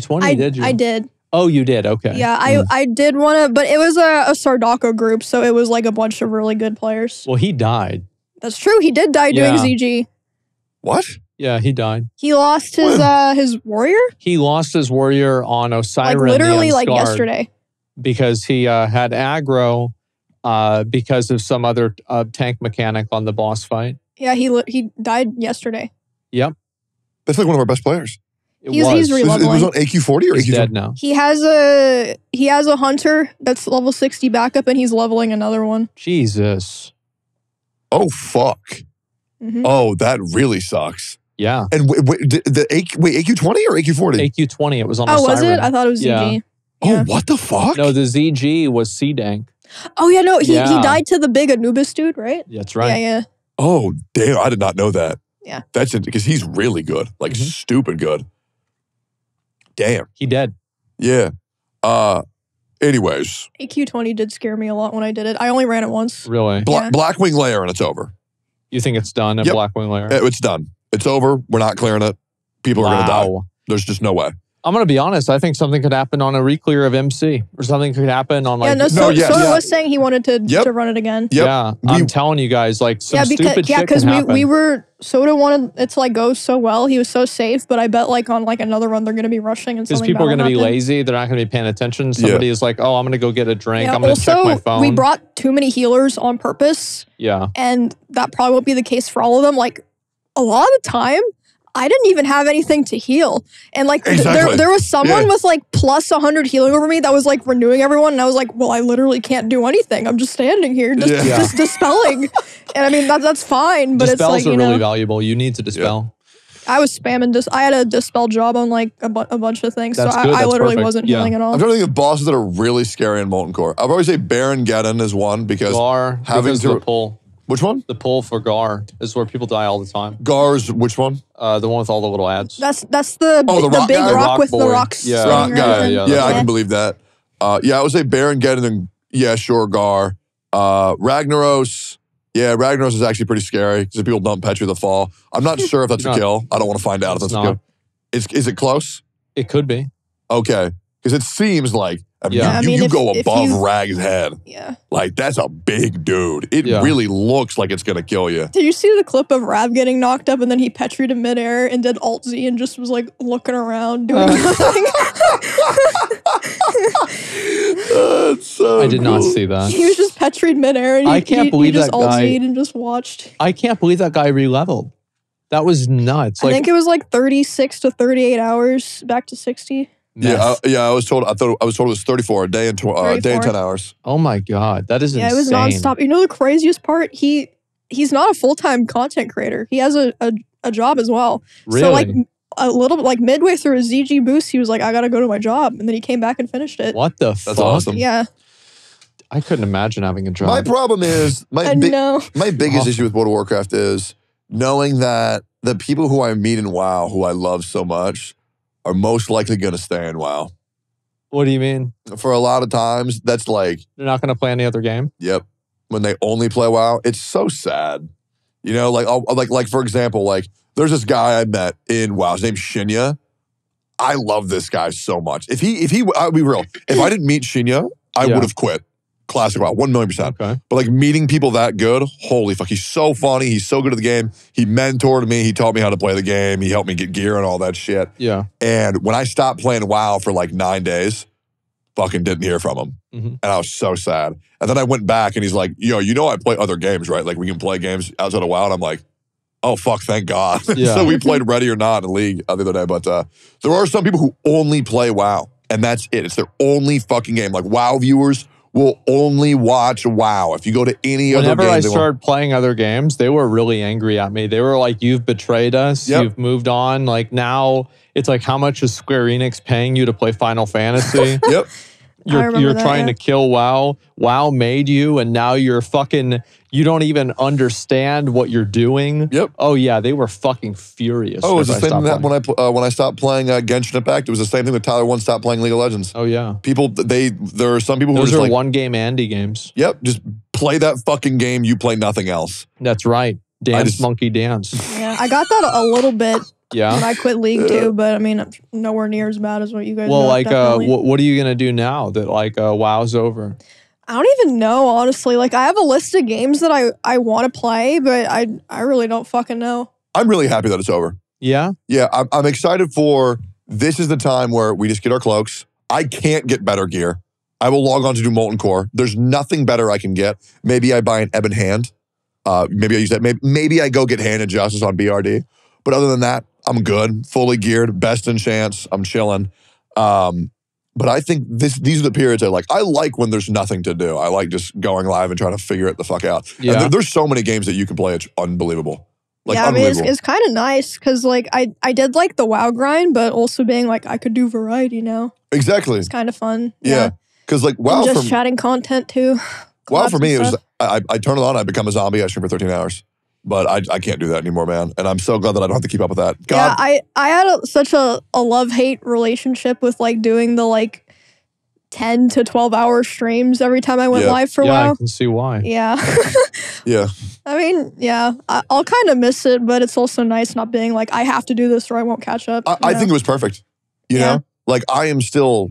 twenty, I, did you? I did. Oh, you did? Okay. Yeah, mm. I, I did want to, but it was a, a Sardaco group, so it was like a bunch of really good players. Well, he died. That's true. He did die yeah. doing Z G. What? Yeah, he died. He lost his uh, his warrior? He lost his warrior on Osiris. Like literally like yesterday. Because he uh, had aggro. Uh, because of some other uh, tank mechanic on the boss fight. Yeah, he he died yesterday. Yep. That's like one of our best players. It he's, was. He's re-leveling. It was on A Q forty or A Q forty? He's dead now. He has, a, he has a hunter that's level sixty backup and he's leveling another one. Jesus. Oh, fuck. Mm-hmm. Oh, that really sucks. Yeah. And wait, wait, the A Q, wait A Q twenty or A Q forty? A Q twenty, it was on the Osiris. Oh, was it? I thought it was Z G. Yeah. Yeah. Oh, what the fuck? No, the Z G was C-Dank. Oh, yeah, no, he, yeah. he died to the big Anubis dude, right? That's right. Yeah, yeah. Oh, damn, I did not know that. Yeah. That's it, because he's really good. Like, mm-hmm. stupid good. Damn. He dead. Yeah. Uh, anyways. A Q twenty did scare me a lot when I did it. I only ran it once. Really? Bla yeah. Blackwing Lair and it's over. You think it's done at yep. Blackwing Lair? It's done. It's over. We're not clearing it. People wow. are going to die. There's just no way. I'm going to be honest. I think something could happen on a reclear of M C or something could happen on like... Yeah, no, so, no, yes. so yeah. I was saying he wanted to, yep. to run it again. Yep. Yeah, we, I'm telling you guys, like some yeah, because, stupid yeah, shit can happen. Yeah, because we were... Soda wanted it to like go so well. He was so safe, but I bet like on like another run, they're going to be rushing and something. Because people are going to be lazy. They're not going to be paying attention. Somebody yeah. is like, oh, I'm going to go get a drink. Yeah, I'm going to check my phone. We brought too many healers on purpose. Yeah. And that probably won't be the case for all of them. Like a lot of the time... I didn't even have anything to heal. And like, exactly. there, there was someone yeah. with like plus one hundred healing over me that was like renewing everyone. And I was like, well, I literally can't do anything. I'm just standing here, just, yeah. just dispelling. And I mean, that, that's fine. But Dispels it's like, you are know, really valuable. You need to dispel. Yeah. I was spamming. Dis I had a dispel job on like a, bu a bunch of things. That's so good. I, I literally perfect. wasn't yeah. healing at all. I'm trying to think of bosses that are really scary in Molten Core. I'd probably say Baron Geddon is one because Gar, having to pull. Which one? The pull for Gar is where people die all the time. Gar's which one? Uh, the one with all the little ads. That's that's the, oh, the, the rock big guy? rock, rock with boy. the rocks. Yeah, rock guy. Yeah, yeah, yeah, I can believe that. Uh, yeah, I would say Baron Geddon and yeah, sure, Gar. Uh, Ragnaros. Yeah, Ragnaros is actually pretty scary because people dump Petri the fall. I'm not sure if that's no. a kill. I don't want to find out it's if that's not. a kill. Is, is it close? It could be. Okay, because it seems like... I mean, yeah. you, I mean, you if, go above Rag's head. Yeah. Like, that's a big dude. It yeah. really looks like it's going to kill you. Did you see the clip of Rag getting knocked up and then he petried in midair and did Alt-Z and just was, like, looking around doing nothing? That's so I did cool. not see that. He was just petried midair and he, I can't he, believe he just Alt-Z'd and just watched. I can't believe that guy re-leveled. That was nuts. Like, I think it was, like, thirty-six to thirty-eight hours, back to sixty. Mess. Yeah, I, yeah. I was told. I thought I was told it was thirty-four a day and tw uh, a day and ten hours. Oh my god, that is yeah, insane. Yeah, it was nonstop. You know the craziest part? He he's not a full-time content creator. He has a, a a job as well. Really? So like a little like midway through his Z G boost, he was like, I gotta go to my job, and then he came back and finished it. What the? That's fuck? awesome. Yeah. I couldn't imagine having a job. My problem is my big my biggest oh. issue with World of Warcraft is knowing that the people who I meet in WoW, who I love so much, are most likely going to stay in WoW. What do you mean? For a lot of times, that's like... They're not going to play any other game? Yep. When they only play WoW, it's so sad. You know, like, I'll, like, like for example, like, there's this guy I met in WoW. His name's Shinya. I love this guy so much. If he, if he, I'll be real. If I didn't meet Shinya, I yeah. would have quit. Classic WoW, one million percent. Okay. But like meeting people that good, holy fuck. He's so funny. He's so good at the game. He mentored me. He taught me how to play the game. He helped me get gear and all that shit. Yeah. And when I stopped playing WoW for like nine days, fucking didn't hear from him. Mm-hmm. And I was so sad. And then I went back and he's like, yo, you know I play other games, right? Like we can play games outside of WoW. And I'm like, oh fuck, thank God. Yeah. So we played Ready or Not in League the other day. But uh, there are some people who only play WoW. And that's it. It's their only fucking game. Like WoW viewers will only watch WoW. If you go to any Whenever other game... Whenever I started playing other games, they were really angry at me. They were like, you've betrayed us. Yep. You've moved on. Like now, it's like, how much is Square Enix paying you to play Final Fantasy? Yep. You're, you're that, trying yeah. to kill WoW. WoW made you, and now you're fucking... You don't even understand what you're doing. Yep. Oh, yeah, they were fucking furious. Oh, it was the same thing that when I, uh, when I stopped playing uh, Genshin Impact, it was the same thing that Tyler once stopped playing League of Legends. Oh, yeah. People, they, there are some people who are just like... Those are one-game Andy games. Yep, just play that fucking game, you play nothing else. That's right. Dance, just, monkey, dance. Yeah, I got that a little bit. Yeah. And I quit League too, but I mean, nowhere near as bad as what you guys well, know. Well, like, uh, what, what are you going to do now that, like, uh, WoW's over? I don't even know, honestly. Like, I have a list of games that I, I want to play, but I I really don't fucking know. I'm really happy that it's over. Yeah? Yeah, I'm, I'm excited for... This is the time where we just get our cloaks. I can't get better gear. I will log on to do Molten Core. There's nothing better I can get. Maybe I buy an Ebon Hand. Uh, maybe I use that. Maybe, maybe I go get Hand of Justice on B R D. But other than that, I'm good. Fully geared. Best in chance. I'm chilling. Um... But I think this, these are the periods I like. I like when there's nothing to do. I like just going live and trying to figure it the fuck out. Yeah. And there, there's so many games that you can play. It's unbelievable. Like, yeah, unbelievable. I mean, it's, it's kind of nice because like I, I did like the WoW grind, but also being like, I could do variety now. Exactly. It's kind of fun. Yeah. Because yeah. like WoW and just from, chatting content too. WoW for me, it was, I, I turn it on, I become a zombie, I stream for thirteen hours. But I, I can't do that anymore, man. And I'm so glad that I don't have to keep up with that. God. Yeah, I, I had a, such a, a love-hate relationship with, like, doing the, like, ten to twelve hour streams every time I went yeah. live for a yeah, while. Yeah, I can see why. Yeah. yeah. I mean, yeah. I, I'll kind of miss it, but it's also nice not being like, I have to do this or I won't catch up. I, I think it was perfect. You yeah. know? Like, I am still...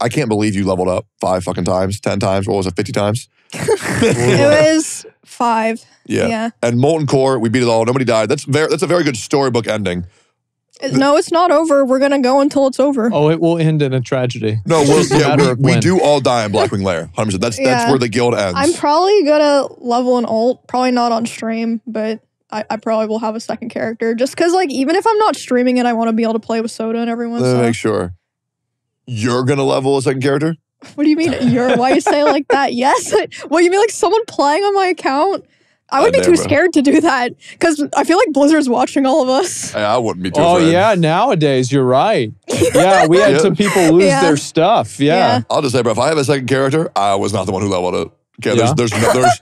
I can't believe you leveled up five fucking times, ten times, what was it, fifty times? It was five. Yeah. yeah. And Molten Core, we beat it all. Nobody died. That's very. That's a very good storybook ending. It, no, it's not over. We're going to go until it's over. Oh, it will end in a tragedy. No, we'll, yeah, we, we, we do all die in Blackwing Lair. one hundred percent. That's, yeah. that's where the guild ends. I'm probably going to level an ult. Probably not on stream, but I, I probably will have a second character. Just because, like, even if I'm not streaming it, I want to be able to play with Soda and everyone. Let me so. make sure. You're going to level a second character? What do you mean you're? Why you say it like that? Yes. Well, you mean like someone playing on my account? I would uh, be too bro. scared to do that because I feel like Blizzard's watching all of us. I, I wouldn't be too Oh, afraid. yeah. Nowadays, you're right. Yeah, we had yeah. some people lose yeah. their stuff. Yeah. yeah. I'll just say, bro, if I have a second character, I was not the one who leveled it. Okay, yeah. there's, there's, no, there's,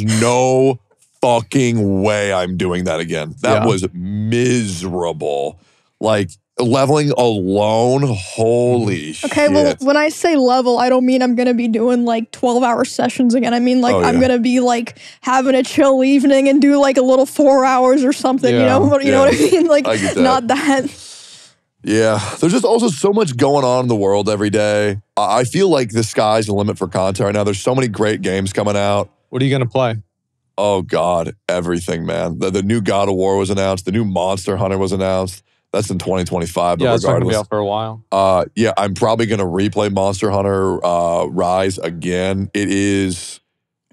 there's no fucking way I'm doing that again. That yeah. was miserable. Like... Leveling alone, holy shit. Okay, well, when I say level, I don't mean I'm going to be doing like twelve hour sessions again. I mean like oh, yeah. I'm going to be like having a chill evening and do like a little four hours or something, yeah. you know? You yeah. know what I mean? Like, I get that. Not that. Yeah, there's just also so much going on in the world every day. I feel like the sky's the limit for content right now. There's so many great games coming out. What are you going to play? Oh, God, everything, man. The, the new God of War was announced. The new Monster Hunter was announced. That's in twenty twenty-five, but yeah, regardless. Yeah, it's going to be out for a while. Uh, yeah, I'm probably going to replay Monster Hunter uh, Rise again. It is...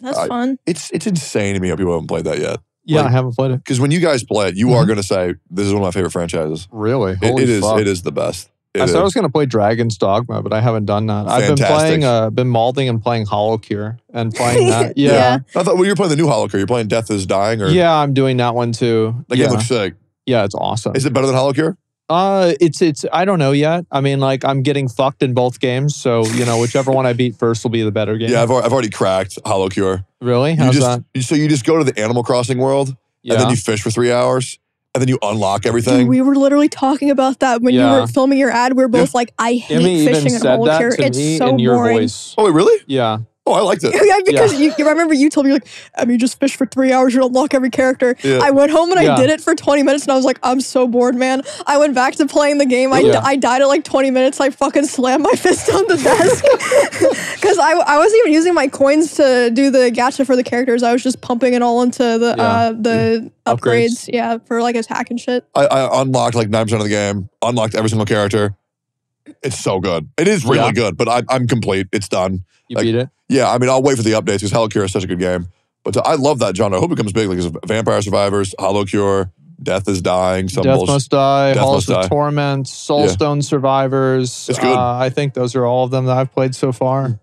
That's uh, fun. It's it's insane to me how people haven't played that yet. Yeah, like, I haven't played it. Because when you guys play it, you are going to say, this is one of my favorite franchises. Really? Holy it, it, fuck. Is, it is the best. It I is. Said I was going to play Dragon's Dogma, but I haven't done that. Fantastic. I've been playing, uh, been malding and playing HoloCure and playing that. Yeah. yeah. I thought, well, you're playing the new HoloCure. You're playing Death is Dying? Or Yeah, I'm doing that one too. That yeah. game looks sick. Yeah, it's awesome. Is it better than HoloCure? Uh, it's, it's, I don't know yet. I mean, like, I'm getting fucked in both games, so, you know, whichever one I beat first will be the better game. Yeah, I've, I've already cracked HoloCure. Really? How's you just, that? So you just go to the Animal Crossing world, yeah. and then you fish for three hours, and then you unlock everything. Dude, we were literally talking about that when yeah. you were filming your ad. We were both yeah. like, I hate Emmy fishing in HoloCure. It's me so in your boring. Voice. Oh, wait, really? Yeah. Oh, I liked it. Yeah, because yeah. You, you remember you told me, like, I mean, you just fish for three hours, you don't lock every character. Yeah. I went home and yeah. I did it for twenty minutes and I was like, I'm so bored, man. I went back to playing the game. I, yeah. I died at like twenty minutes. I fucking slammed my fist on the desk. Because I, I wasn't even using my coins to do the gacha for the characters. I was just pumping it all into the yeah. uh, the yeah. upgrades. upgrades. Yeah, for like attack and shit. I, I unlocked like nine percent of the game. Unlocked every single character. It's so good. It is really yeah. good, but I, I'm complete. It's done. You like, beat it? Yeah, I mean, I'll wait for the updates because HoloCure is such a good game. But I love that genre. I hope it comes big. Like, it's Vampire Survivors, HoloCure, Death is Dying. Some Death bullshit. Must Die, Death Halls of Torment, Soulstone yeah. Survivors. It's good. Uh, I think those are all of them that I've played so far.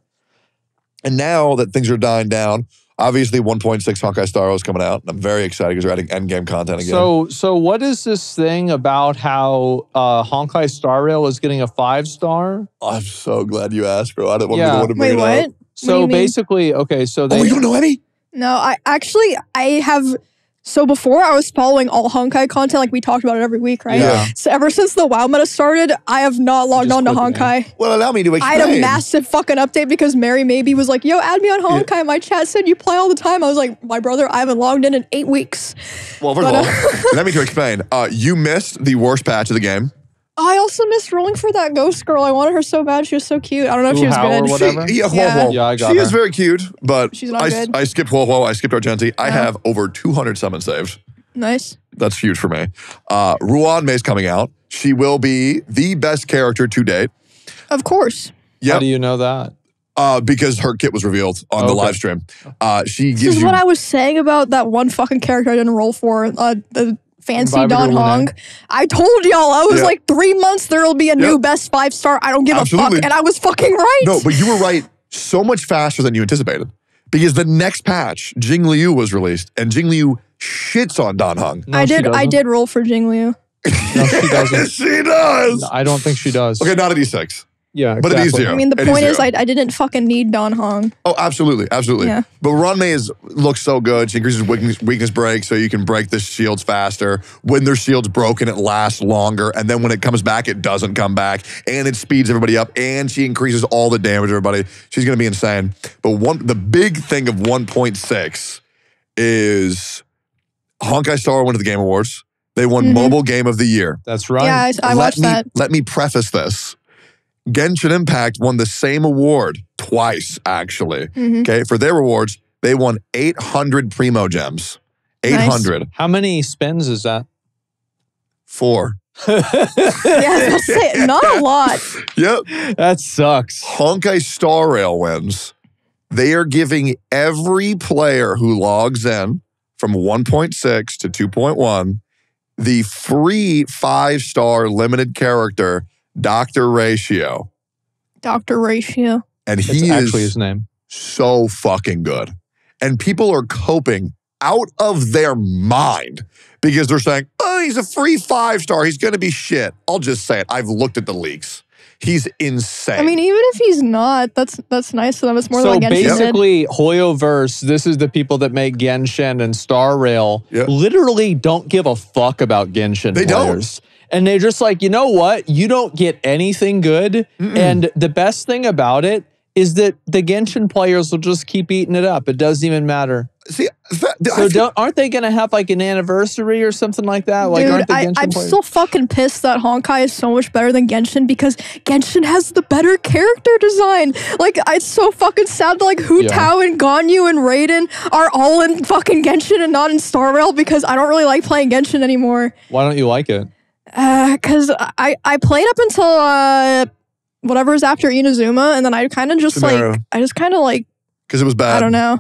And now that things are dying down, obviously one point six Honkai Star Rail is coming out, and I'm very excited because we're adding endgame content again. So, so what is this thing about how uh, Honkai Star Rail is getting a five star? I'm so glad you asked, bro. I didn't want yeah. to, want to bring Wait, it up. What? So what basically, okay, so they... Oh, you don't know any? No, I actually, I have... So before, I was following all Honkai content, like we talked about it every week, right? Yeah. So ever since the WoW meta started, I have not logged Just on to Honkai. Now. Well, allow me to explain. I had a massive fucking update because Mary Maybe was like, yo, add me on Honkai. Yeah. My chat said you play all the time. I was like, my brother, I haven't logged in in eight weeks. Well, first but, of all, uh, let me to explain. Uh, you missed the worst patch of the game. I also missed rolling for that ghost girl. I wanted her so bad. She was so cute. I don't know if Ooh, she was good. Or whatever. She, yeah, yeah. Ho, ho. yeah, I got She her. is very cute, but She's not I, good. I skipped Ho Ho. I skipped Argenti. I oh. have over two hundred summon saves. Nice. That's huge for me. Uh, Ruan May's coming out. She will be the best character to date. Of course. Yep. How do you know that? Uh, because her kit was revealed on okay. the live stream. Uh, she gives this is you what I was saying about that one fucking character I didn't roll for. Uh, the... Fancy Vibe Don Hong. I told y'all, I was yeah. like, three months, there'll be a yeah. new best five star. I don't give Absolutely. a fuck. And I was fucking right. No, but you were right so much faster than you anticipated. Because the next patch, Jing Liu was released, and Jing Liu shits on Don Hong. No, I did I did roll for Jing Liu. No, she doesn't. She does. No, I don't think she does. Okay, not at E six. Yeah, exactly. But it is zero. I mean, the point is, I, I didn't fucking need Don Hong. Oh, absolutely, absolutely. Yeah. But Ranmei is looks so good. She increases weakness, weakness break, so you can break the shields faster. When their shield's broken, it lasts longer, and then when it comes back, it doesn't come back, and it speeds everybody up, and she increases all the damage to everybody. She's gonna be insane. But one, the big thing of one point six is Honkai Star Rail went to the Game Awards. They won mm-hmm. Mobile Game of the Year. That's right. Yeah, I, I watched me, that. Let me preface this. Genshin Impact won the same award twice, actually. Mm-hmm. Okay, for their awards, they won eight hundred Primo Gems. eight hundred. Nice. How many spins is that? Four. Yeah, that's it. Not a lot. Yep. That sucks. Honkai Star Rail wins. They are giving every player who logs in from one point six to two point one the free five star limited character Doctor Ratio. Doctor Ratio. And he That's actually is his name. So fucking good. And people are coping out of their mind because they're saying, oh, he's a free five star. He's going to be shit. I'll just say it. I've looked at the leaks. He's insane. I mean, even if he's not, that's that's nice to them. It's more so like Genshin. So basically, Hoyoverse, this is the people that make Genshin and Star Rail, yep. literally don't give a fuck about Genshin They players. don't. And they're just like, you know what? You don't get anything good. Mm-mm. And the best thing about it is that the Genshin players will just keep eating it up. It doesn't even matter. See, that, that, so don't, aren't they going to have like an anniversary or something like that? Dude, like, aren't the Genshin I, I'm players? still fucking pissed that Honkai is so much better than Genshin because Genshin has the better character design. Like, it's so fucking sad that like Hu yeah. Tao and Ganyu and Raiden are all in fucking Genshin and not in Star Rail because I don't really like playing Genshin anymore. Why don't you like it? Uh, cause I, I played up until, uh, whatever was after Inazuma. And then I kind of just Scenario. like, I just kind of like, cause it was bad. I don't know.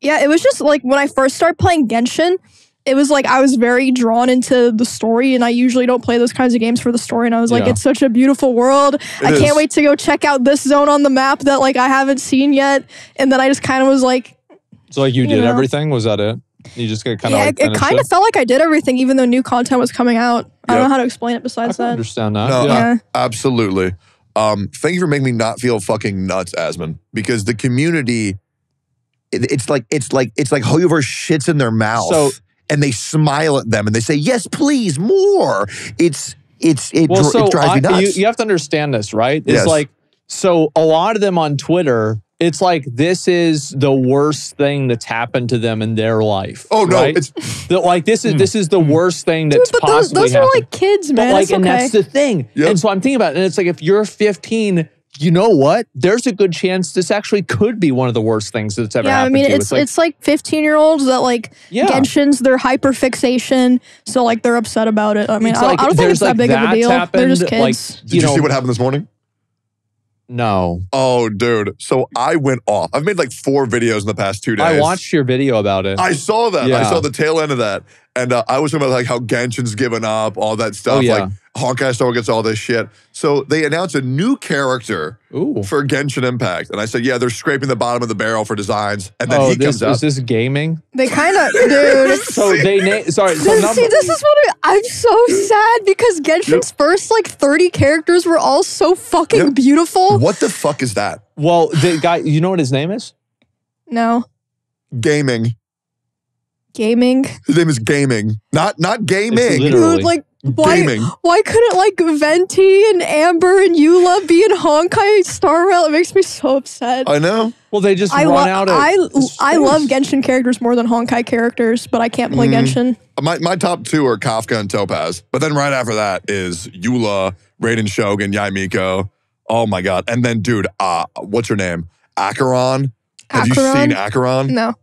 Yeah. It was just like when I first started playing Genshin, it was like, I was very drawn into the story and I usually don't play those kinds of games for the story. And I was like, yeah. it's such a beautiful world. It I is. can't wait to go check out this zone on the map that like I haven't seen yet. And then I just kind of was like, so like you, you did know. everything. Was that it? You just get kind of yeah, like it, it kind of felt like I did everything, even though new content was coming out. Yep. I don't know how to explain it besides I that. I understand that. No, yeah. I, absolutely. Um, thank you for making me not feel fucking nuts, Asmund, because the community, it, it's like it's like it's like Hoyoverse shits in their mouth, so, and they smile at them and they say, "Yes, please, more." It's it's it, well, dr so it drives I, me nuts. You, you have to understand this, right? It's yes. like so a lot of them on Twitter. It's like, this is the worst thing that's happened to them in their life. Oh, no. Right? It's, the, like, this is this is the worst thing that's Dude, but possibly those, those happened. Those are like kids, man. But like, okay. And that's the thing. Yep. And so I'm thinking about it. And it's like, if you're fifteen, you know what? There's a good chance this actually could be one of the worst things that's ever yeah, happened to you. Yeah, I mean, it's, it's like fifteen-year-olds like that, like, yeah. Genshin's their hyperfixation. So, like, they're upset about it. I mean, I, like, I don't think it's that like big of a deal. Happened, they're just kids. Like, you Did you know, see what happened this morning? No. Oh, dude. So I went off. I've made like four videos in the past two days. I watched your video about it. I saw that. Yeah. I saw the tail end of that. And uh, I was talking about like how Genshin's given up, all that stuff. Oh, yeah. Like Honkai Star Rail gets all this shit. So they announced a new character Ooh. for Genshin Impact. And I said, yeah, they're scraping the bottom of the barrel for designs. And then oh, he this, comes up. Is this gaming? They kind of, dude. so they, na sorry. So this, see, this is what I, I'm so sad because Genshin's yep. first like thirty characters were all so fucking yep. beautiful. What the fuck is that? Well, the guy, you know what his name is? No. Gaming. Gaming. His name is Gaming. Not not gaming. Dude, like why gaming. why couldn't like Venti and Amber and Eula be in Honkai Star Rail? It makes me so upset. I know. Well, they just I run out of I stores. I love Genshin characters more than Honkai characters, but I can't play mm. Genshin. My my top two are Kafka and Topaz, but then right after that is Eula, Raiden Shogun, Yaimiko. Oh my god! And then dude, uh, what's her name? Acheron. Have Acheron? you seen Acheron? No.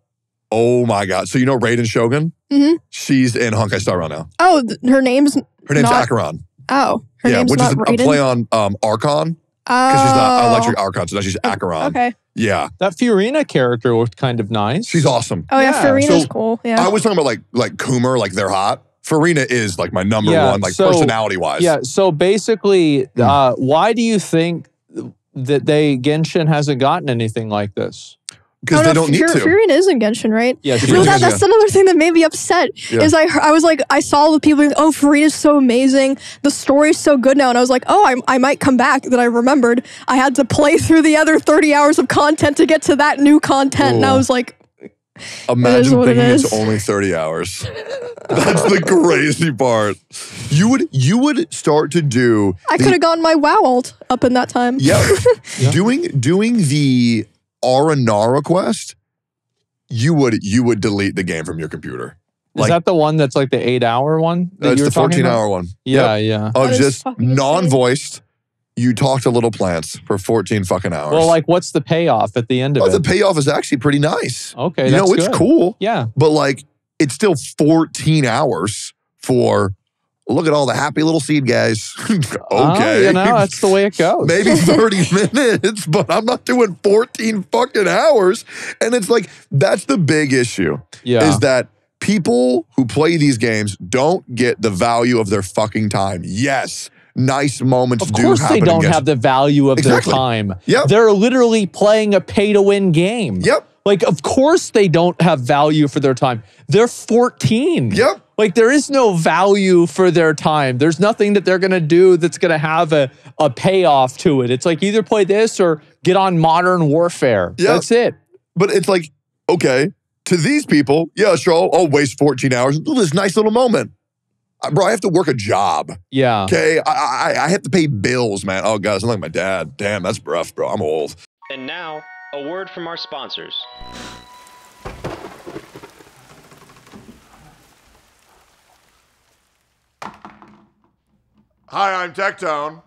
Oh my god! So you know Raiden Shogun? Mm-hmm. She's in Honkai Star Rail now. Oh, her name's her name's not, Acheron. Oh, her yeah, name's which not is Raiden? A play on um, Archon. Oh, because she's not Electric Archon, so now she's Acheron. Okay. Yeah, that Furina character was kind of nice. She's awesome. Oh yeah, yeah. Furina's so, cool. Yeah. I was talking about like like Coomer, like they're hot. Furina is like my number yeah, one, like so, personality wise. Yeah. So basically, mm. uh, why do you think that they Genshin hasn't gotten anything like this? Because they don't need to. Furina is in Genshin, right? Yeah, no, that, that's yeah. another thing that made me upset. Yeah. Is I I was like, I saw the people, oh, Furina's so amazing. The story's so good now. And I was like, oh, I'm, I might come back. Then I remembered I had to play through the other thirty hours of content to get to that new content. Ooh. And I was like, imagine thinking it it's only thirty hours. That's the crazy part. You would you would start to do... I could have gotten my WoW alt up in that time. Yeah. yeah. Doing, doing the... Aranara quest, you would you would delete the game from your computer. Like, is that the one that's like the eight hour one? That uh, it's you were the fourteen hour one. Yeah, yep. yeah. Oh, that just non-voiced. You talk to little plants for fourteen fucking hours. Well, like, what's the payoff at the end of oh, it? The payoff is actually pretty nice. Okay, you that's know it's good. cool. Yeah, but like, it's still fourteen hours for. Look at all the happy little seed guys. okay. Oh, you know, that's the way it goes. Maybe thirty minutes, but I'm not doing fourteen fucking hours. And it's like, that's the big issue. Yeah. Is that people who play these games don't get the value of their fucking time. Yes. Nice moments do happen. Of course they don't have the value of exactly. their time. Yep. They're literally playing a pay-to-win game. Yep. Like, of course they don't have value for their time. They're fourteen. Yep. Like, there is no value for their time. There's nothing that they're going to do that's going to have a, a payoff to it. It's like, either play this or get on Modern Warfare. Yep. That's it. But it's like, okay, to these people, yeah, sure, I'll, I'll waste fourteen hours. Ooh, this nice little moment. I, bro, I have to work a job. Yeah. Okay? I, I, I have to pay bills, man. Oh, God, I sound like my dad. Damn, that's rough, bro. I'm old. And now... a word from our sponsors. Hi, I'm Tectone,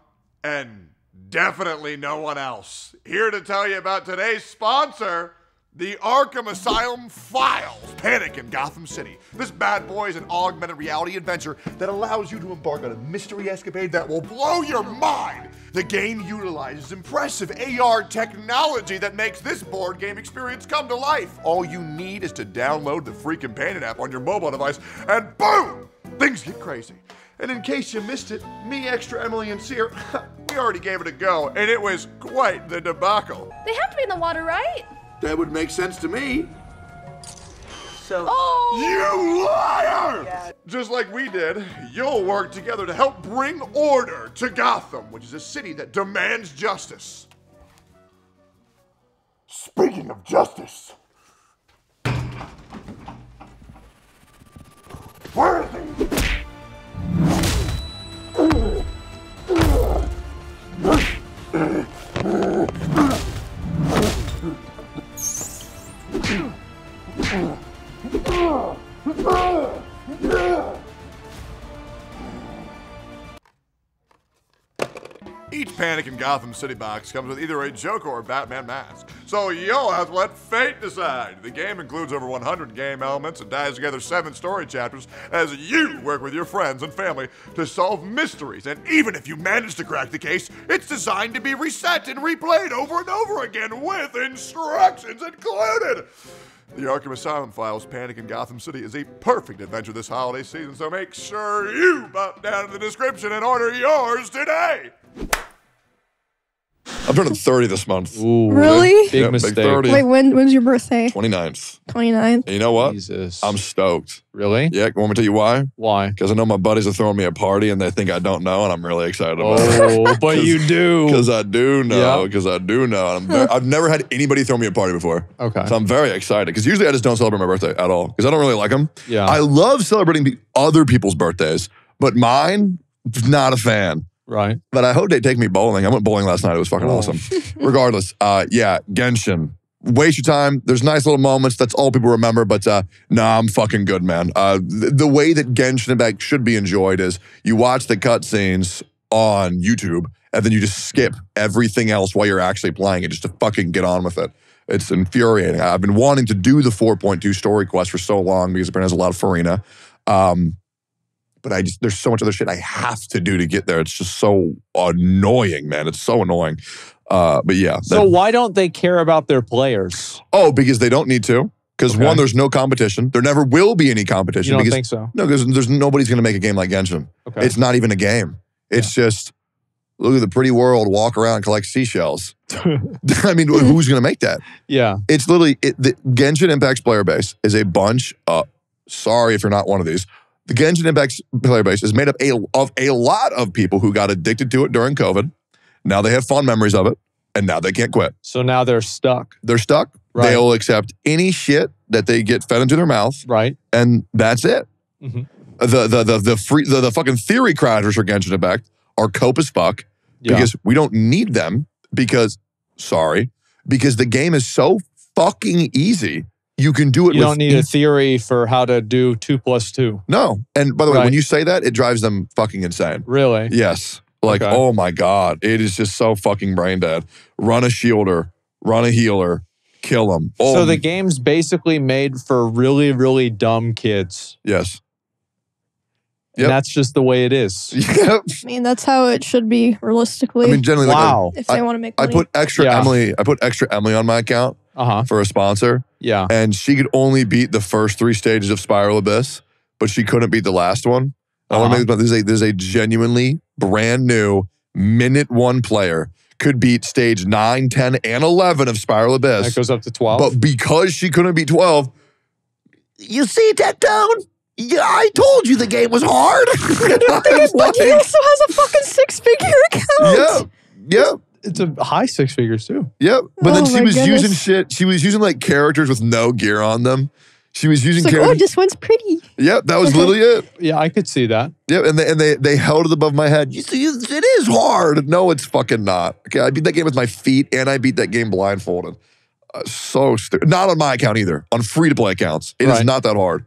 and definitely no one else. Here to tell you about today's sponsor, the Arkham Asylum Files, Panic in Gotham City. This bad boy is an augmented reality adventure that allows you to embark on a mystery escapade that will blow your mind. The game utilizes impressive A R technology that makes this board game experience come to life. All you need is to download the free companion app on your mobile device, and boom, things get crazy. And in case you missed it, me, Extra, Emily, and Seer, we already gave it a go, and it was quite the debacle. They have to be in the water, right? That would make sense to me. So, oh. You liar! Yeah. Just like we did, you'll work together to help bring order to Gotham, which is a city that demands justice. Speaking of justice, where are they? Each Panic in Gotham City box comes with either a Joker or Batman mask, so you'll have to let fate decide. The game includes over one hundred game elements and ties together seven story chapters as you work with your friends and family to solve mysteries. And even if you manage to crack the case, it's designed to be reset and replayed over and over again with instructions included. The Arkham Asylum Files, Panic in Gotham City is a perfect adventure this holiday season, so make sure you pop down in the description and order yours today! I'm turning thirty this month. Ooh, really? Big yeah, mistake. Big Wait, when, when's your birthday? twenty-ninth. twenty-ninth? And you know what? Jesus. I'm stoked. Really? Yeah, want me to tell you why? Why? Because I know my buddies are throwing me a party and they think I don't know and I'm really excited about oh, it. Oh, but you do. Because I do know. Because yeah. I do know. I'm very, I've never had anybody throw me a party before. Okay. So I'm very excited because usually I just don't celebrate my birthday at all because I don't really like them. Yeah. I love celebrating other people's birthdays, but mine, not a fan. Right. But I hope they take me bowling. I went bowling last night. It was fucking oh. awesome. Regardless, uh, yeah, Genshin. Waste your time. There's nice little moments. That's all people remember. But uh, nah, I'm fucking good, man. Uh, th the way that Genshin Impact should be enjoyed is you watch the cutscenes on YouTube and then you just skip everything else while you're actually playing it just to fucking get on with it. It's infuriating. I've been wanting to do the four point two story quest for so long because apparently there's a lot of Furina. Um... But I just, there's so much other shit I have to do to get there. It's just so annoying, man. It's so annoying. Uh, but yeah. So that, why don't they care about their players? Oh, because they don't need to. Because okay. one, there's no competition. There never will be any competition. You don't because, think so? No, because there's nobody's going to make a game like Genshin. Okay. It's not even a game. It's yeah. just, look at the pretty world, walk around, collect seashells. I mean, who's going to make that? Yeah. It's literally, it, the Genshin Impact's player base is a bunch of, sorry if you're not one of these, the Genshin Impact's player base is made up a, of a lot of people who got addicted to it during COVID. Now they have fond memories of it, and now they can't quit. So now they're stuck. They're stuck. Right. They'll accept any shit that they get fed into their mouth. Right. And that's it. Mm-hmm. The the the the free the, the fucking theory crashers for Genshin Impact are cope as fuck yeah. because we don't need them because sorry because the game is so fucking easy. You can do it. You with don't need a theory for how to do two plus two. No. And by the way, right. when you say that, it drives them fucking insane. Really? Yes. Like, okay. oh my God. It is just so fucking brain dead. Run a shielder. Run a healer. Kill them. Oh. So the game's basically made for really, really dumb kids. Yes. Yep. And that's just the way it is. Yep. I mean, that's how it should be realistically. I mean, generally, wow. like I, if they want to make money. I put extra yeah. Emily. I put extra Emily on my account uh-huh. for a sponsor. Yeah. And she could only beat the first three stages of Spiral Abyss, but she couldn't beat the last one. I uh-huh. want to make this about there's a genuinely brand new minute one player could beat stage nine, ten, and eleven of Spiral Abyss. That goes up to twelve. But because she couldn't beat twelve, you see, Tectone? Yeah, I told you the game was hard. The game, like, like, he also has a fucking six-figure account. Yep, yeah, yep. Yeah. It's a high six figures too. Yep. But oh then she was goodness. using shit. She was using like characters with no gear on them. She was using it's characters. Like, oh, this one's pretty. Yep, that was okay. literally it. Yeah, I could see that. Yep, and they and they they held it above my head. You see, it is hard. No, it's fucking not. Okay, I beat that game with my feet, and I beat that game blindfolded. Uh, so stupid. Not on my account either. On free to play accounts, it right. is not that hard.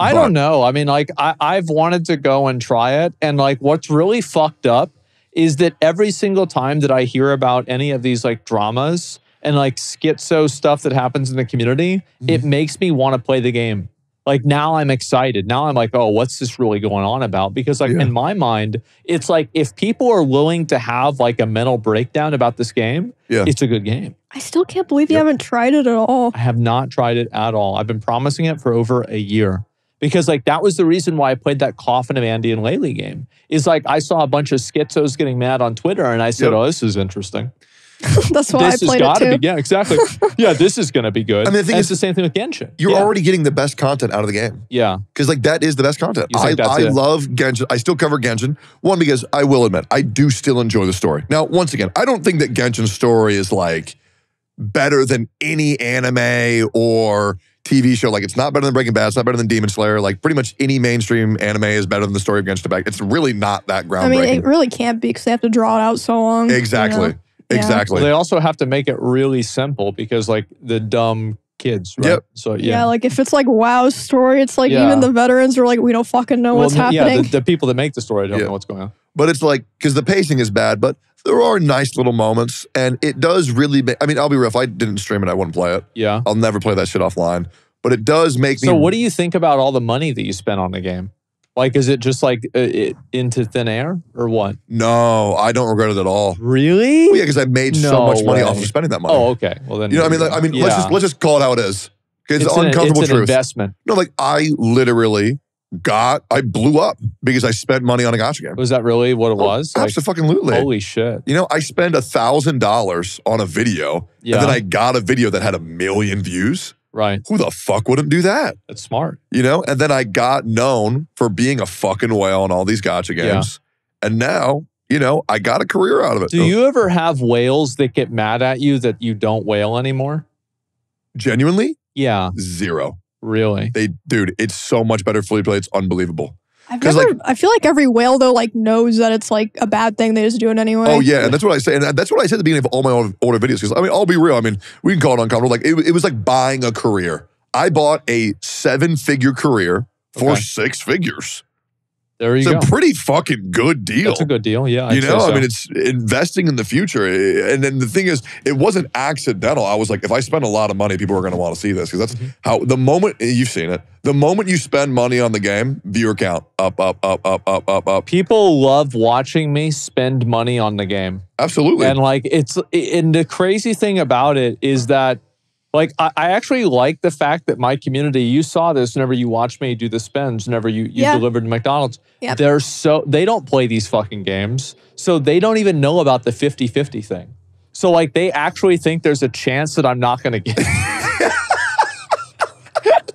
I but. don't know. I mean, like, I, I've wanted to go and try it. And, like, what's really fucked up is that every single time that I hear about any of these, like, dramas and, like, schizo stuff that happens in the community, mm-hmm. it makes me want to play the game. Like, now I'm excited. Now I'm like, oh, what's this really going on about? Because, like, yeah. in my mind, it's like, if people are willing to have, like, a mental breakdown about this game, yeah. it's a good game. I still can't believe you yep. haven't tried it at all. I have not tried it at all. I've been promising it for over a year. Because, like, that was the reason why I played that Coffin of Andy and Laylee game. Is, like, I saw a bunch of schizos getting mad on Twitter, and I said, yep. oh, this is interesting. That's why this I played has it, too. Be, yeah, exactly. yeah, this is going to be good. I mean, the it's the same thing with Genshin. You're yeah. already getting the best content out of the game. Yeah. Because, like, that is the best content. I, I love Genshin. I still cover Genshin. One, because I will admit, I do still enjoy the story. Now, once again, I don't think that Genshin's story is, like, better than any anime or T V show. Like, it's not better than Breaking Bad. It's not better than Demon Slayer. Like, pretty much any mainstream anime is better than the story of Genshin Impact. It's really not that groundbreaking. I mean, it really can't be because they have to draw it out so long. Exactly. You know? Exactly. Yeah. Well, they also have to make it really simple because, like, the dumb kids, right? Yep. So, yeah. Yeah, like, if it's, like, WoW's story, it's, like, yeah. even the veterans are like, we don't fucking know well, what's happening. Yeah, the, the people that make the story don't yeah. know what's going on. But it's, like, because the pacing is bad, but there are nice little moments, and it does really make, I mean, I'll be real, if I didn't stream it, I wouldn't play it. Yeah. I'll never play that shit offline. But it does make me... So what do you think about all the money that you spent on the game? Like, is it just, like, uh, it, into thin air, or what? No, I don't regret it at all. Really? Well, yeah, because I made no so much way. money off of spending that money. Oh, okay. Well, then... You know what I mean? Like, I mean, yeah. let's, just, let's just call it how it is. It's, it's an uncomfortable an, it's an truth. Investment. No, like I literally got, I blew up because I spent money on a gacha game. Was that really what it was? Oh, like, absolutely. Holy shit. You know, I spend a thousand dollars on a video yeah. and then I got a video that had a million views. Right. Who the fuck wouldn't do that? That's smart. You know, and then I got known for being a fucking whale on all these gacha games. Yeah. And now, you know, I got a career out of it. Do you ever have whales that get mad at you that you don't whale anymore? Genuinely? Yeah. Zero. Really? They, dude, it's so much better for free play. It's unbelievable. I've never, like, I feel like every whale, though, like knows that it's like a bad thing. They just do it anyway. Oh, yeah. And that's what I say. And that's what I said at the beginning of all my older videos. Because, I mean, I'll be real. I mean, we can call it uncomfortable. Like, it, it was like buying a career. I bought a seven-figure career for okay. six figures. There you it's go. It's a pretty fucking good deal. It's a good deal, yeah. I'd you know, so. I mean, it's investing in the future. And then the thing is, it wasn't accidental. I was like, if I spend a lot of money, people are going to want to see this. Because that's mm-hmm. how, the moment, you've seen it, the moment you spend money on the game, viewer count, up, up, up, up, up, up, up. People love watching me spend money on the game. Absolutely. And like, it's, and the crazy thing about it is that, like, I, I actually like the fact that my community, you saw this whenever you watched me do the spends, whenever you, you yeah. delivered to McDonald's. Yep. They're so, they don't play these fucking games. So they don't even know about the fifty fifty thing. So like they actually think there's a chance that I'm not going to get it.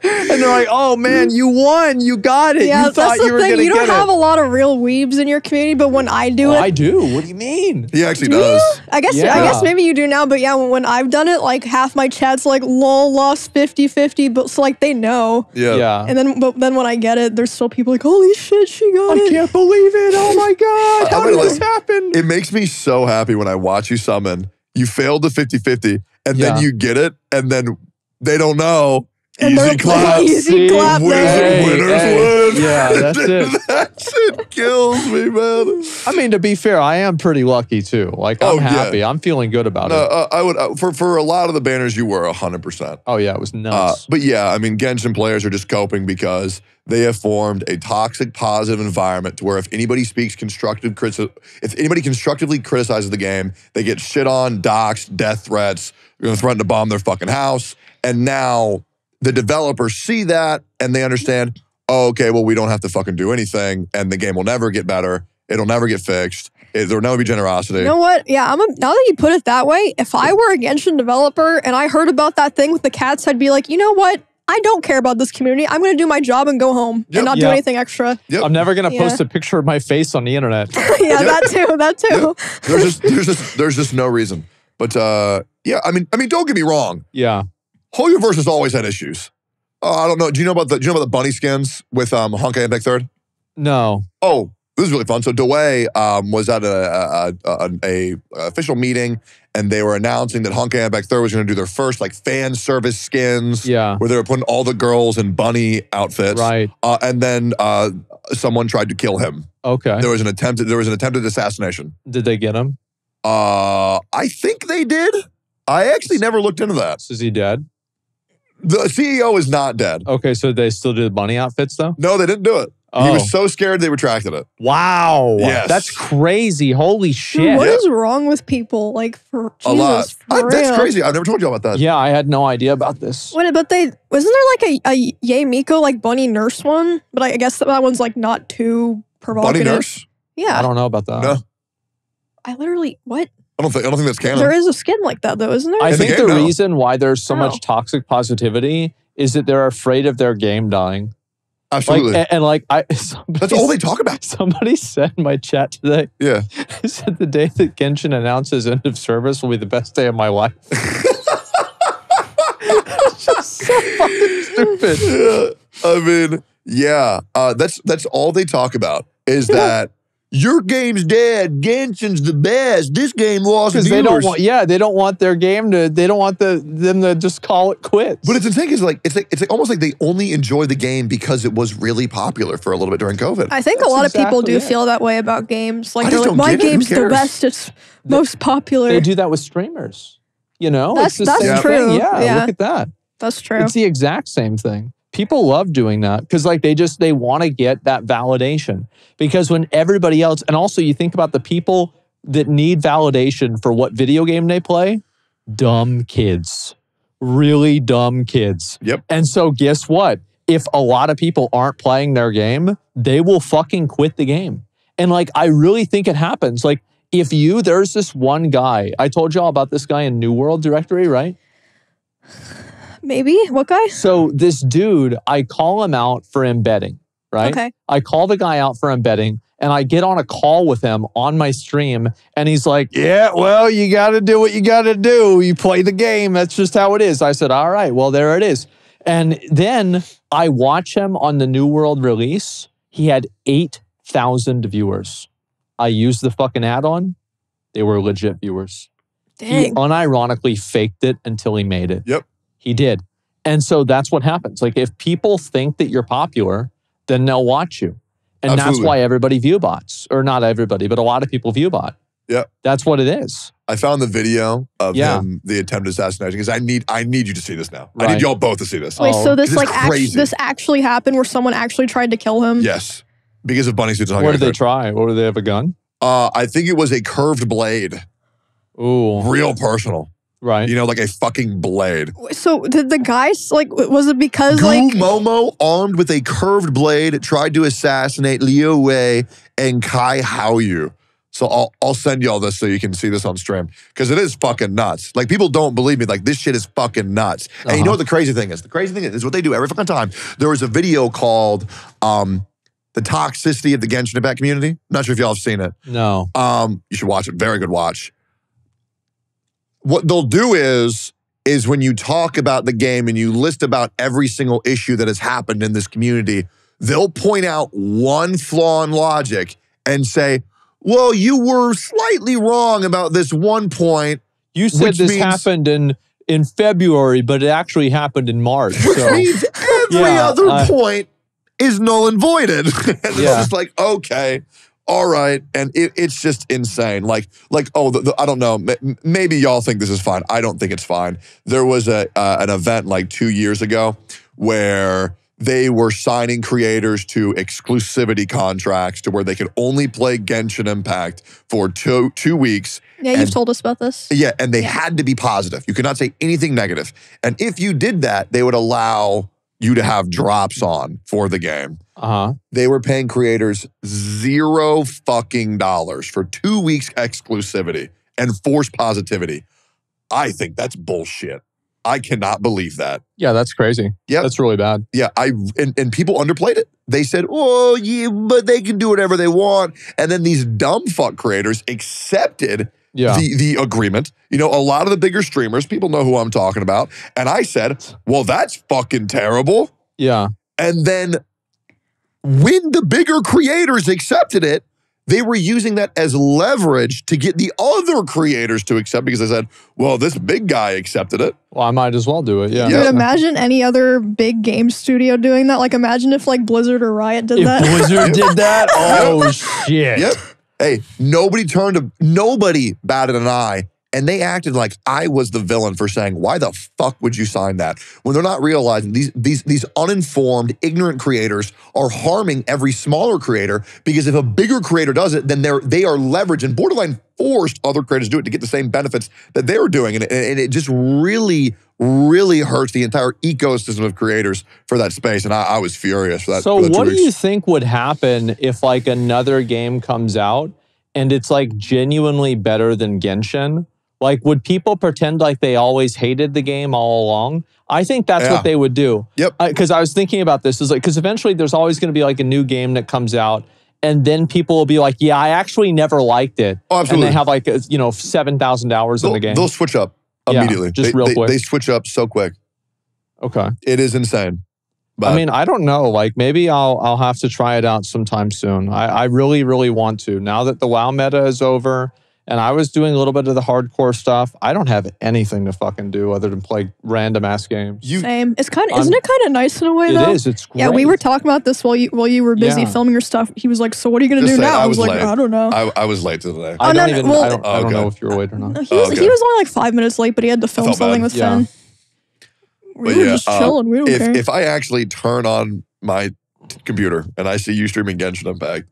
And they're like, oh man, you won. You got it. Yeah, you thought you were going to get it. You don't have a lot of real weebs in your community, but when I do it. I do. What do you mean? He actually does. I guess I guess maybe you do now, but yeah, when I've done it, like half my chat's like, lol, lost fifty fifty, but so like they know. Yeah. yeah. And then but then when I get it, there's still people like, holy shit, she got it. I can't believe it. Oh my God. How did this happen? It makes me so happy when I watch you summon. You failed the fifty fifty, and then you get it, and then they don't know. And easy clap. Easy clap. Hey, winners hey. Win. Yeah, that's it. That shit kills me, man. I mean, to be fair, I am pretty lucky too. Like, I'm oh, happy. Yeah. I'm feeling good about no, it. Uh, I would uh, for for a lot of the banners, you were one hundred percent. Oh yeah, it was nuts. Uh, but yeah, I mean, Genshin players are just coping because they have formed a toxic, positive environment to where if anybody speaks constructive criticism, if anybody constructively criticizes the game, they get shit on, doxxed, death threats, you know, threaten to bomb their fucking house, and now. The developers see that and they understand, oh, okay, well, we don't have to fucking do anything and the game will never get better. It'll never get fixed. It, there'll never be generosity. You know what? Yeah, I'm a, now that you put it that way, if I were a Genshin developer and I heard about that thing with the cats, I'd be like, you know what? I don't care about this community. I'm going to do my job and go home yep. and not yep. do anything extra. Yep. I'm never going to yeah. post a picture of my face on the internet. yeah, yep. that too. That too. Yep. There's, just, there's, just, there's just no reason. But uh, yeah, I mean, I mean, don't get me wrong. Yeah. HoloCure has always had issues. Uh, I don't know. Do you know about the do you know about the bunny skins with um, Honkai Impact Third? No. Oh, this is really fun. So Dewey um, was at a a, a, a a official meeting, and they were announcing that Honkai Impact Third was going to do their first like fan service skins. Yeah. Where they were putting all the girls in bunny outfits. Right. Uh, and then uh, someone tried to kill him. Okay. There was an attempted there was an attempted assassination. Did they get him? Uh, I think they did. I actually never looked into that. So is he dead? The C E O is not dead. Okay, so they still do the bunny outfits though? No, they didn't do it. Oh. He was so scared they retracted it. Wow. Yes. That's crazy. Holy shit. Dude, what yep. is wrong with people? Like, for Jesus, a lot. For I, real. That's crazy. I've never told you about that. Yeah, I had no idea about this. Wait, but they, wasn't there like a, a Yay Miko, like bunny nurse one? But I guess that one's like not too provocative. Bunny nurse? Yeah. I don't know about that. No. I literally, what? I don't think I don't think that's canon. There is a skin like that though, isn't there? I think the reason why there's so much toxic positivity is that they're afraid of their game dying. Absolutely. Like, and, and like I somebody, that's all they talk about. Somebody said in my chat today. Yeah. Said the day that Genshin announces end of service will be the best day of my life. It's just so fucking stupid. Yeah. I mean, yeah. Uh, that's that's all they talk about is yeah. that your game's dead. Genshin's the best. This game lost viewers. They don't want, yeah, they don't want their game to. They don't want the them to just call it quits. But it's the thing is like it's like it's like almost like they only enjoy the game because it was really popular for a little bit during COVID. I think That's a lot exactly of people do it. Feel that way about games. Like, they're like my game's the best. It's the, most popular. They do that with streamers. You know, that's it's that's true. Yeah, yeah, look at that. That's true. It's the exact same thing. People love doing that because like they just, they want to get that validation because when everybody else, and also you think about the people that need validation for what video game they play, dumb kids. really dumb kids. Yep. And so guess what? If a lot of people aren't playing their game, they will fucking quit the game. And like, I really think it happens. Like, if you, there's this one guy, I told y'all about this guy in New World Directory, right? Maybe, what guy? So this dude, I call him out for embedding, right? Okay. I call the guy out for embedding and I get on a call with him on my stream and he's like, yeah, well, you gotta do what you gotta do. You play the game, that's just how it is. I said, all right, well, there it is. And then I watch him on the New World release. He had eight thousand viewers. I used the fucking add-on. They were legit viewers. Dang. He unironically faked it until he made it. Yep. He did. And so that's what happens. Like, if people think that you're popular, then they'll watch you. And Absolutely. That's why everybody view bots. Or not everybody, but a lot of people view bot. Yeah. That's what it is. I found the video of yeah. him, the attempted assassination, because I need I need you to see this now. Right. I need y'all both to see this. Wait, oh. so this like act this actually happened where someone actually tried to kill him? Yes. Because of bunny suits. What did they try? What, did they have a gun? Uh, I think it was a curved blade. Ooh. Real personal. Right. You know, like a fucking blade. So did the guys, like, was it because Gu like- Momo, armed with a curved blade, tried to assassinate Liu Wei and Kai Haoyu. So I'll, I'll send y'all this so you can see this on stream. Because it is fucking nuts. Like, people don't believe me. Like, this shit is fucking nuts. Uh-huh. And you know what the crazy thing is? The crazy thing is what they do every fucking time. There was a video called, um... The Toxicity of the Genshin Impact Community. I'm not sure if y'all have seen it. No. Um, you should watch it. Very good watch. What they'll do is, is when you talk about the game and you list about every single issue that has happened in this community, they'll point out one flaw in logic and say, well, you were slightly wrong about this one point. You said this happened in... in February, but it actually happened in March. Which so. means every yeah, other I point... is null and voided. And it's yeah. just like, okay, all right. And it, it's just insane. Like, like oh, the, the, I don't know. M maybe y'all think this is fine. I don't think it's fine. There was a uh, an event like two years ago where they were signing creators to exclusivity contracts to where they could only play Genshin Impact for two, two weeks. Yeah, and, you've told us about this. Yeah, and they yeah. had to be positive. You could not say anything negative. And if you did that, they would allow... you to have drops on for the game. Uh-huh. They were paying creators zero fucking dollars for two weeks exclusivity and forced positivity. I think that's bullshit. I cannot believe that. Yeah, that's crazy. Yeah. That's really bad. Yeah, I and, and people underplayed it. They said, oh, yeah, but they can do whatever they want. And then these dumb fuck creators accepted Yeah. The, the agreement. You know, a lot of the bigger streamers, people know who I'm talking about. And I said, well, that's fucking terrible. Yeah. And then when the bigger creators accepted it, they were using that as leverage to get the other creators to accept because they said, well, this big guy accepted it. Well, I might as well do it, yeah. Dude, yeah. imagine any other big game studio doing that. Like, imagine if, like, Blizzard or Riot did if that. Blizzard did that? Oh, shit. Yep. Hey, nobody turned a, nobody batted an eye, and they acted like I was the villain for saying, why the fuck would you sign that? When they're not realizing these, these, these uninformed, ignorant creators are harming every smaller creator because if a bigger creator does it, then they're, they are leveraged and borderline forced other creators to do it to get the same benefits that they're doing. And, and it just really, really hurts the entire ecosystem of creators for that space. And I, I was furious for that. So for what do you think would happen if like another game comes out and it's like genuinely better than Genshin? Like, would people pretend like they always hated the game all along? I think that's yeah. what they would do. Yep. Because I, I was thinking about this. Is like, because eventually there's always going to be like a new game that comes out, and then people will be like, "Yeah, I actually never liked it." Oh, absolutely. And they have like a, you know seven thousand hours they'll, in the game. They'll switch up immediately. Yeah, just they, real they, quick. They switch up so quick. Okay. It is insane. But I mean, I don't know. Like, maybe I'll I'll have to try it out sometime soon. I, I really really want to. Now that the WoW meta is over. And I was doing a little bit of the hardcore stuff. I don't have anything to fucking do other than play random ass games. You, Same. It's kind of, isn't it kind of nice in a way? It though? is. It's great. Yeah, we were talking about this while you while you were busy yeah. filming your stuff. He was like, "So what are you gonna Just do now?" I was, I was like, "I don't know." I, I was late today. I don't even. Well, I don't, I don't okay. know if you were late or not. No, he, was, oh, okay. he was only like five minutes late, but he had to film something bad. with yeah. Finn. We but were yeah, just chilling. Um, we don't if, care. If I actually turn on my computer and I see you streaming Genshin Impact.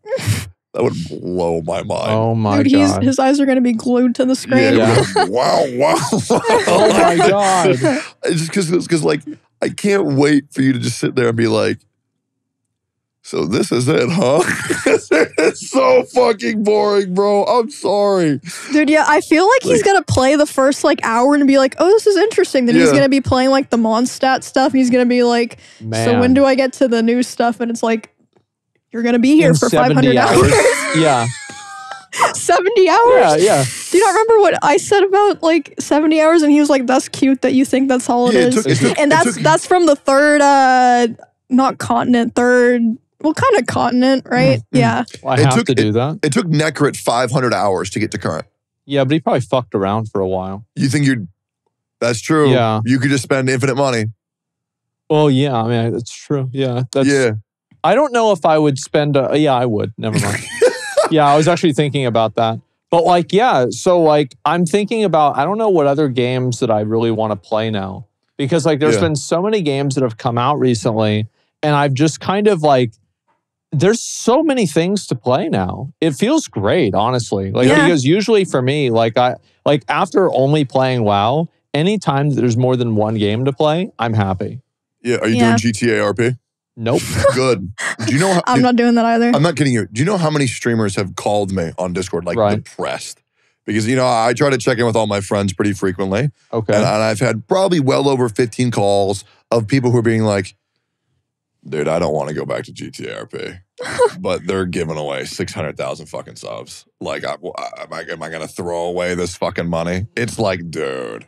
That would blow my mind. Oh my Dude, god! He's, his eyes are going to be glued to the screen. Yeah, yeah. wow, wow, wow! Oh my god! Just because, because like, I can't wait for you to just sit there and be like, "So this is it, huh?" It's so fucking boring, bro. I'm sorry, dude. Yeah, I feel like, like he's gonna play the first like hour and be like, "Oh, this is interesting." Then yeah. he's gonna be playing like the Mondstadt stuff. And he's gonna be like, Man. "So when do I get to the new stuff?" And it's like, you're going to be here in for five hundred hours. Yeah. seventy hours? Yeah, yeah. Do you not remember what I said about like seventy hours? And he was like, that's cute that you think that's all it yeah, is. It took, it took, and that's took, that's from the third, uh, not continent, third, well, kind of continent, right? Mm-hmm. Yeah. Well, I it have took, to do it, that. It took Necrit five hundred hours to get to current. Yeah, but he probably fucked around for a while. You think you're, that's true. Yeah. You could just spend infinite money. Well, yeah, I mean, that's true. Yeah. That's, yeah. I don't know if I would spend... A, yeah, I would. Never mind. Yeah, I was actually thinking about that. But like, yeah. So like, I'm thinking about... I don't know what other games that I really want to play now. Because like, there's yeah. been so many games that have come out recently. And I've just kind of like... There's so many things to play now. It feels great, honestly. Like yeah. Because usually for me, like I like after only playing WoW, anytime there's more than one game to play, I'm happy. Yeah, are you yeah. doing G T A R P? Nope. Good. Do you know? How, I'm dude, not doing that either. I'm not kidding you. Do you know how many streamers have called me on Discord like right. depressed? Because, you know, I try to check in with all my friends pretty frequently. Okay. And, and I've had probably well over fifteen calls of people who are being like, dude, I don't want to go back to G T A R P. But they're giving away six hundred thousand fucking subs. Like, I, am I, am I going to throw away this fucking money? It's like, dude,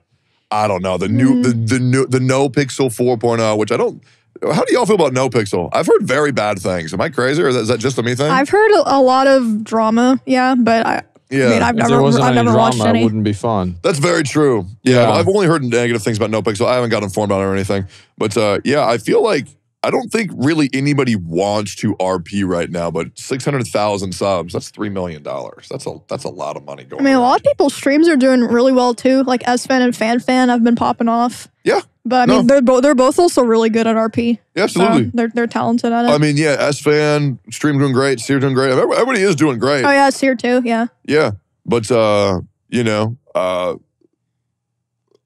I don't know. The new, mm. the, the new, the No Pixel four point oh, which I don't... How do y'all feel about No Pixel? I've heard very bad things. Am I crazy, or is that just a me thing? I've heard a, a lot of drama, yeah, but I, yeah. I mean, I've if never, I've any never drama, watched any. It wouldn't be fun. That's very true. Yeah, yeah, I've only heard negative things about No Pixel. I haven't got informed on it or anything. But uh, yeah, I feel like I don't think really anybody wants to R P right now. But six hundred thousand subs—that's three million dollars. That's a that's a lot of money going. I mean, around. A lot of people's streams are doing really well too. Like S Fan and FanFan have been popping off. Yeah. But I mean, no. they're both they're both also really good at R P. Yeah, absolutely, so they're they're talented at it. I mean, yeah, S Fan stream doing great, Seer doing great. Everybody is doing great. Oh yeah, Seer too. Yeah. Yeah, but uh, you know, uh,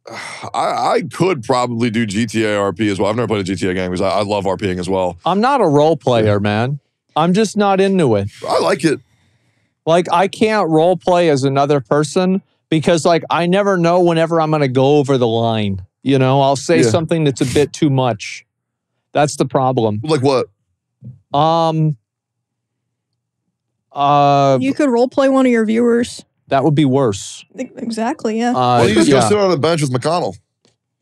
I I could probably do G T A R P as well. I've never played a G T A game because I, I love RPing as well. I'm not a role player, man. I'm just not into it. I like it. Like I can't role play as another person because like I never know whenever I'm gonna go over the line. You know, I'll say yeah. something that's a bit too much. That's the problem. Like what? Um. Uh, you could role play one of your viewers. That would be worse. Exactly. Yeah. Uh, Why don't you just yeah. go sit on a bench with McConnell?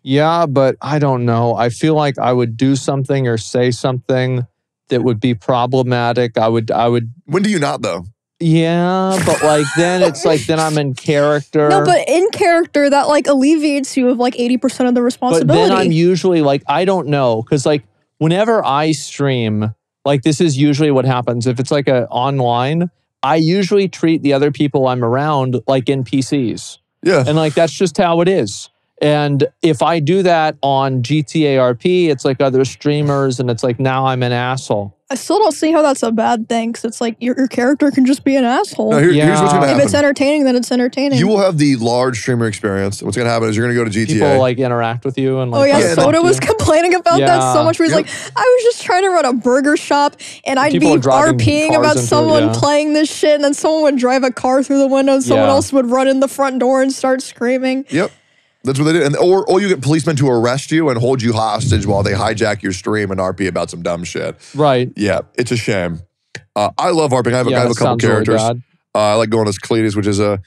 Yeah, but I don't know. I feel like I would do something or say something that would be problematic. I would. I would. When do you not though? Yeah, but like then it's like then I'm in character. No, but in character that like alleviates you of like eighty percent of the responsibility. But then I'm usually like, I don't know. Because like whenever I stream, like this is usually what happens. If it's like a online, I usually treat the other people I'm around like N P Cs. Yeah. And like that's just how it is. And if I do that on G T A R P, it's like other streamers and it's like now I'm an asshole. I still don't see how that's a bad thing because it's like your, your character can just be an asshole. No, here, yeah. Here's what's going to happen. If it's entertaining, then it's entertaining. You will have the large streamer experience. What's going to happen is you're going to go to G T A. People like interact with you. And like, oh yeah, yeah Soda was you. complaining about yeah. that so much. Where he's yep. like, I was just trying to run a burger shop and I'd people be RPing about someone it, yeah. playing this shit and then someone would drive a car through the window and someone yeah. else would run in the front door and start screaming. Yep. That's what they did. And or, or you get policemen to arrest you and hold you hostage while they hijack your stream and R P about some dumb shit. Right. Yeah, it's a shame. Uh, I love RPing. I have, yeah, I have a couple characters. Really uh, I like going as Cletus, which is a... Uh,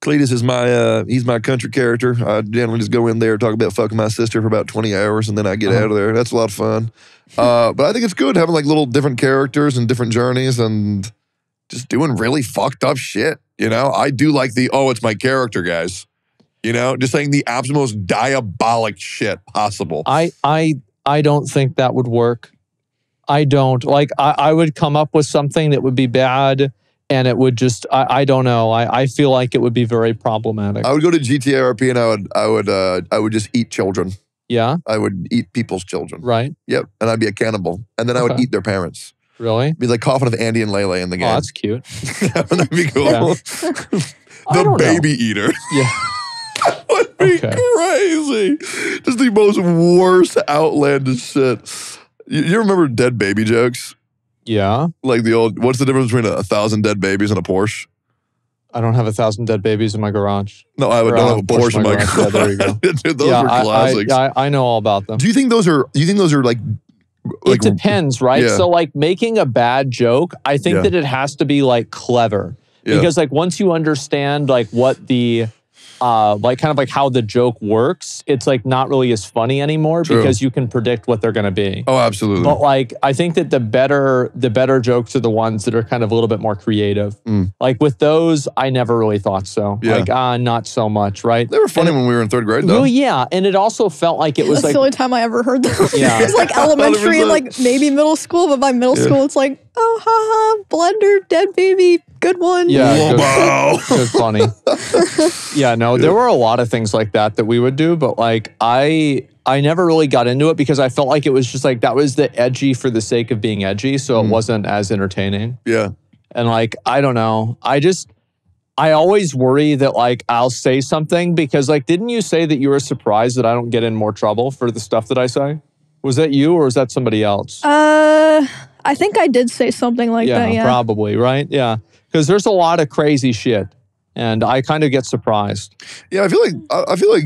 Cletus is my... Uh, he's my country character. I generally just go in there and talk about fucking my sister for about twenty hours and then I get uh-huh. out of there. That's a lot of fun. Uh, but I think it's good having like little different characters and different journeys and just doing really fucked up shit. You know? I do like the, oh, it's my character, guys. You know, just saying the absolute most diabolic shit possible. I I I don't think that would work. I don't. Like, I, I would come up with something that would be bad and it would just, I, I don't know. I, I feel like it would be very problematic. I would go to G T A R P and I would, I would, uh, I would just eat children. Yeah? I would eat people's children. Right. Yep. And I'd be a cannibal. And then okay. I would eat their parents. Really? Be the coffin of Andy and Lele in the game. Oh, that's cute. That'd be cool. Yeah. The baby know. eater. Yeah. That would be okay. crazy. Just the most worst outlandish shit. You, you remember dead baby jokes? Yeah. Like the old, what's the difference between a, a thousand dead babies and a Porsche? I don't have a thousand dead babies in my garage. No, I would not have a Porsche, Porsche in my garage. garage. Yeah, there you go. Dude, those yeah, were classics. I, I, I know all about them. Do you think those are, do you think those are like, like, it depends, right? Yeah. So like making a bad joke, I think yeah. that it has to be like clever. Yeah. Because like once you understand like what the, uh, like kind of like how the joke works, it's like not really as funny anymore True. because you can predict what they're going to be. Oh, absolutely. But like, I think that the better, the better jokes are the ones that are kind of a little bit more creative. Mm. Like with those, I never really thought so. Yeah. Like, ah, uh, not so much, right? They were funny and when we were in third grade though. Well, yeah. And it also felt like it was That's like- That's the only time I ever heard them. Yeah. It was like elementary and like maybe middle school, but by middle yeah. school, it's like, oh, haha, blender, dead baby, good one. Yeah, wow. Good, funny. Yeah, no, there were a lot of things like that that we would do, but like I I never really got into it because I felt like it was just like, that was the edgy for the sake of being edgy, so mm. it wasn't as entertaining. Yeah. And like, I don't know. I just, I always worry that like, I'll say something because like, didn't you say that you were surprised that I don't get in more trouble for the stuff that I say? Was that you or was that somebody else? Uh... I think I did say something like yeah, that, yeah. Probably, right? Yeah. Because there's a lot of crazy shit and I kind of get surprised. Yeah, I feel like I feel like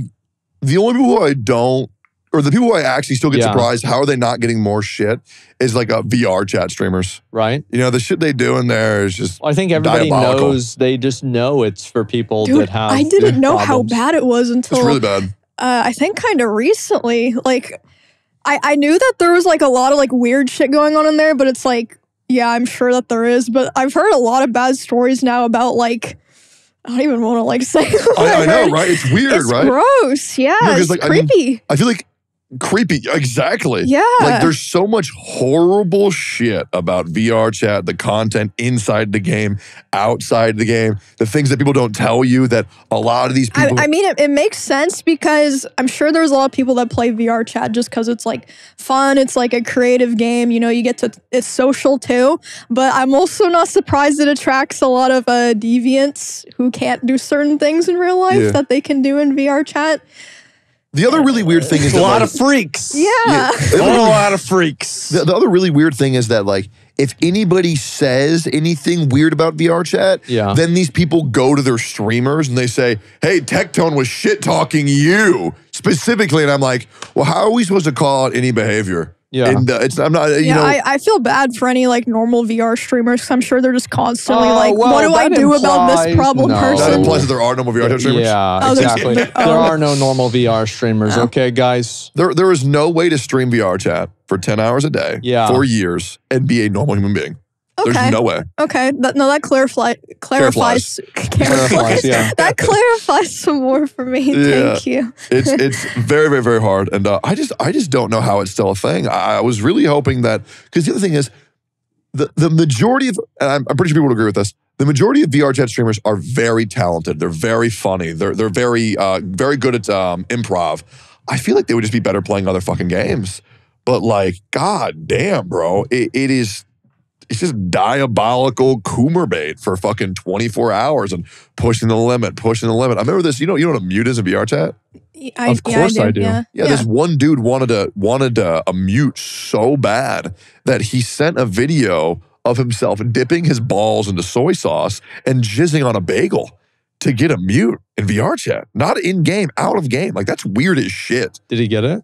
the only people who I don't, or the people who I actually still get yeah. surprised, how are they not getting more shit, is like a V R chat streamers. Right. You know, the shit they do in there is just I think everybody diabolical. knows, they just know it's for people Dude, that have I didn't know problems. how bad it was until- It's really bad. Uh, I think kind of recently, like- I, I knew that there was like a lot of like weird shit going on in there, but it's like, yeah, I'm sure that there is, but I've heard a lot of bad stories now about like, I don't even want to like say what I, I know, right? It's weird, it's right? gross, yeah, no, it's like, creepy. I, mean, I feel like creepy, exactly. Yeah. Like there's so much horrible shit about V R chat, the content inside the game, outside the game, the things that people don't tell you that a lot of these people- I, I mean, it, it makes sense because I'm sure there's a lot of people that play V R chat just because it's like fun, it's like a creative game, you know, you get to, it's social too, but I'm also not surprised it attracts a lot of uh, deviants who can't do certain things in real life yeah. that they can do in V R chat. The other really weird thing is a lot of freaks. Yeah. yeah. A lot of freaks. The, the other really weird thing is that like, if anybody says anything weird about V R chat, yeah. then these people go to their streamers and they say, hey, Tectone was shit talking you specifically. And I'm like, well, how are we supposed to call out any behavior? Yeah, and, uh, it's, I'm not, you yeah know, I, I feel bad for any like normal V R streamers because I'm sure they're just constantly oh, like, well, what do I do implies, about this problem no. person? That implies that there are normal V R streamers. Yeah, oh, exactly. There oh. are no normal V R streamers, no. okay, guys? There, there is no way to stream V R chat for ten hours a day yeah. for years and be a normal human being. Okay. There's no way. Okay, that, no, that clarify, clarifies. Clarifies, clarifies yeah. That clarifies some more for me. Yeah. Thank you. it's it's very very very hard, and uh, I just I just don't know how it's still a thing. I, I was really hoping that because the other thing is, the the majority of and I'm, I'm pretty sure people would agree with this. The majority of V R chat streamers are very talented. They're very funny. They're they're very uh, very good at um, improv. I feel like they would just be better playing other fucking games. But like, god damn, bro, it, it is. It's just diabolical Coomer bait for fucking twenty-four hours and pushing the limit, pushing the limit. I remember this, you know, you know what a mute is in V R chat? I, of course yeah, I, I do. Yeah. Yeah, yeah, this one dude wanted to wanted to, a mute so bad that he sent a video of himself dipping his balls into soy sauce and jizzing on a bagel to get a mute in V R chat. Not in game, out of game. Like that's weird as shit. Did he get it?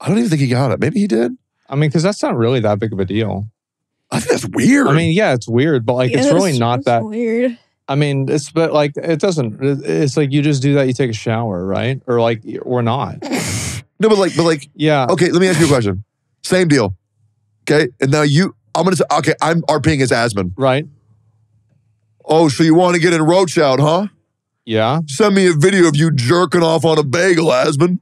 I don't even think he got it. Maybe he did. I mean, because that's not really that big of a deal. I think that's weird. I mean, yeah, it's weird, but like, yeah, it's really not that weird. I mean, it's but like, it doesn't. It's like you just do that. You take a shower, right? Or like, or not. No, but like, but like, yeah. Okay, let me ask you a question. Same deal. Okay, and now you, I'm gonna say, okay, I'm RPing as Asmund, right? Oh, so you want to get in Roach out, huh? Yeah. Send me a video of you jerking off on a bagel, Asmund.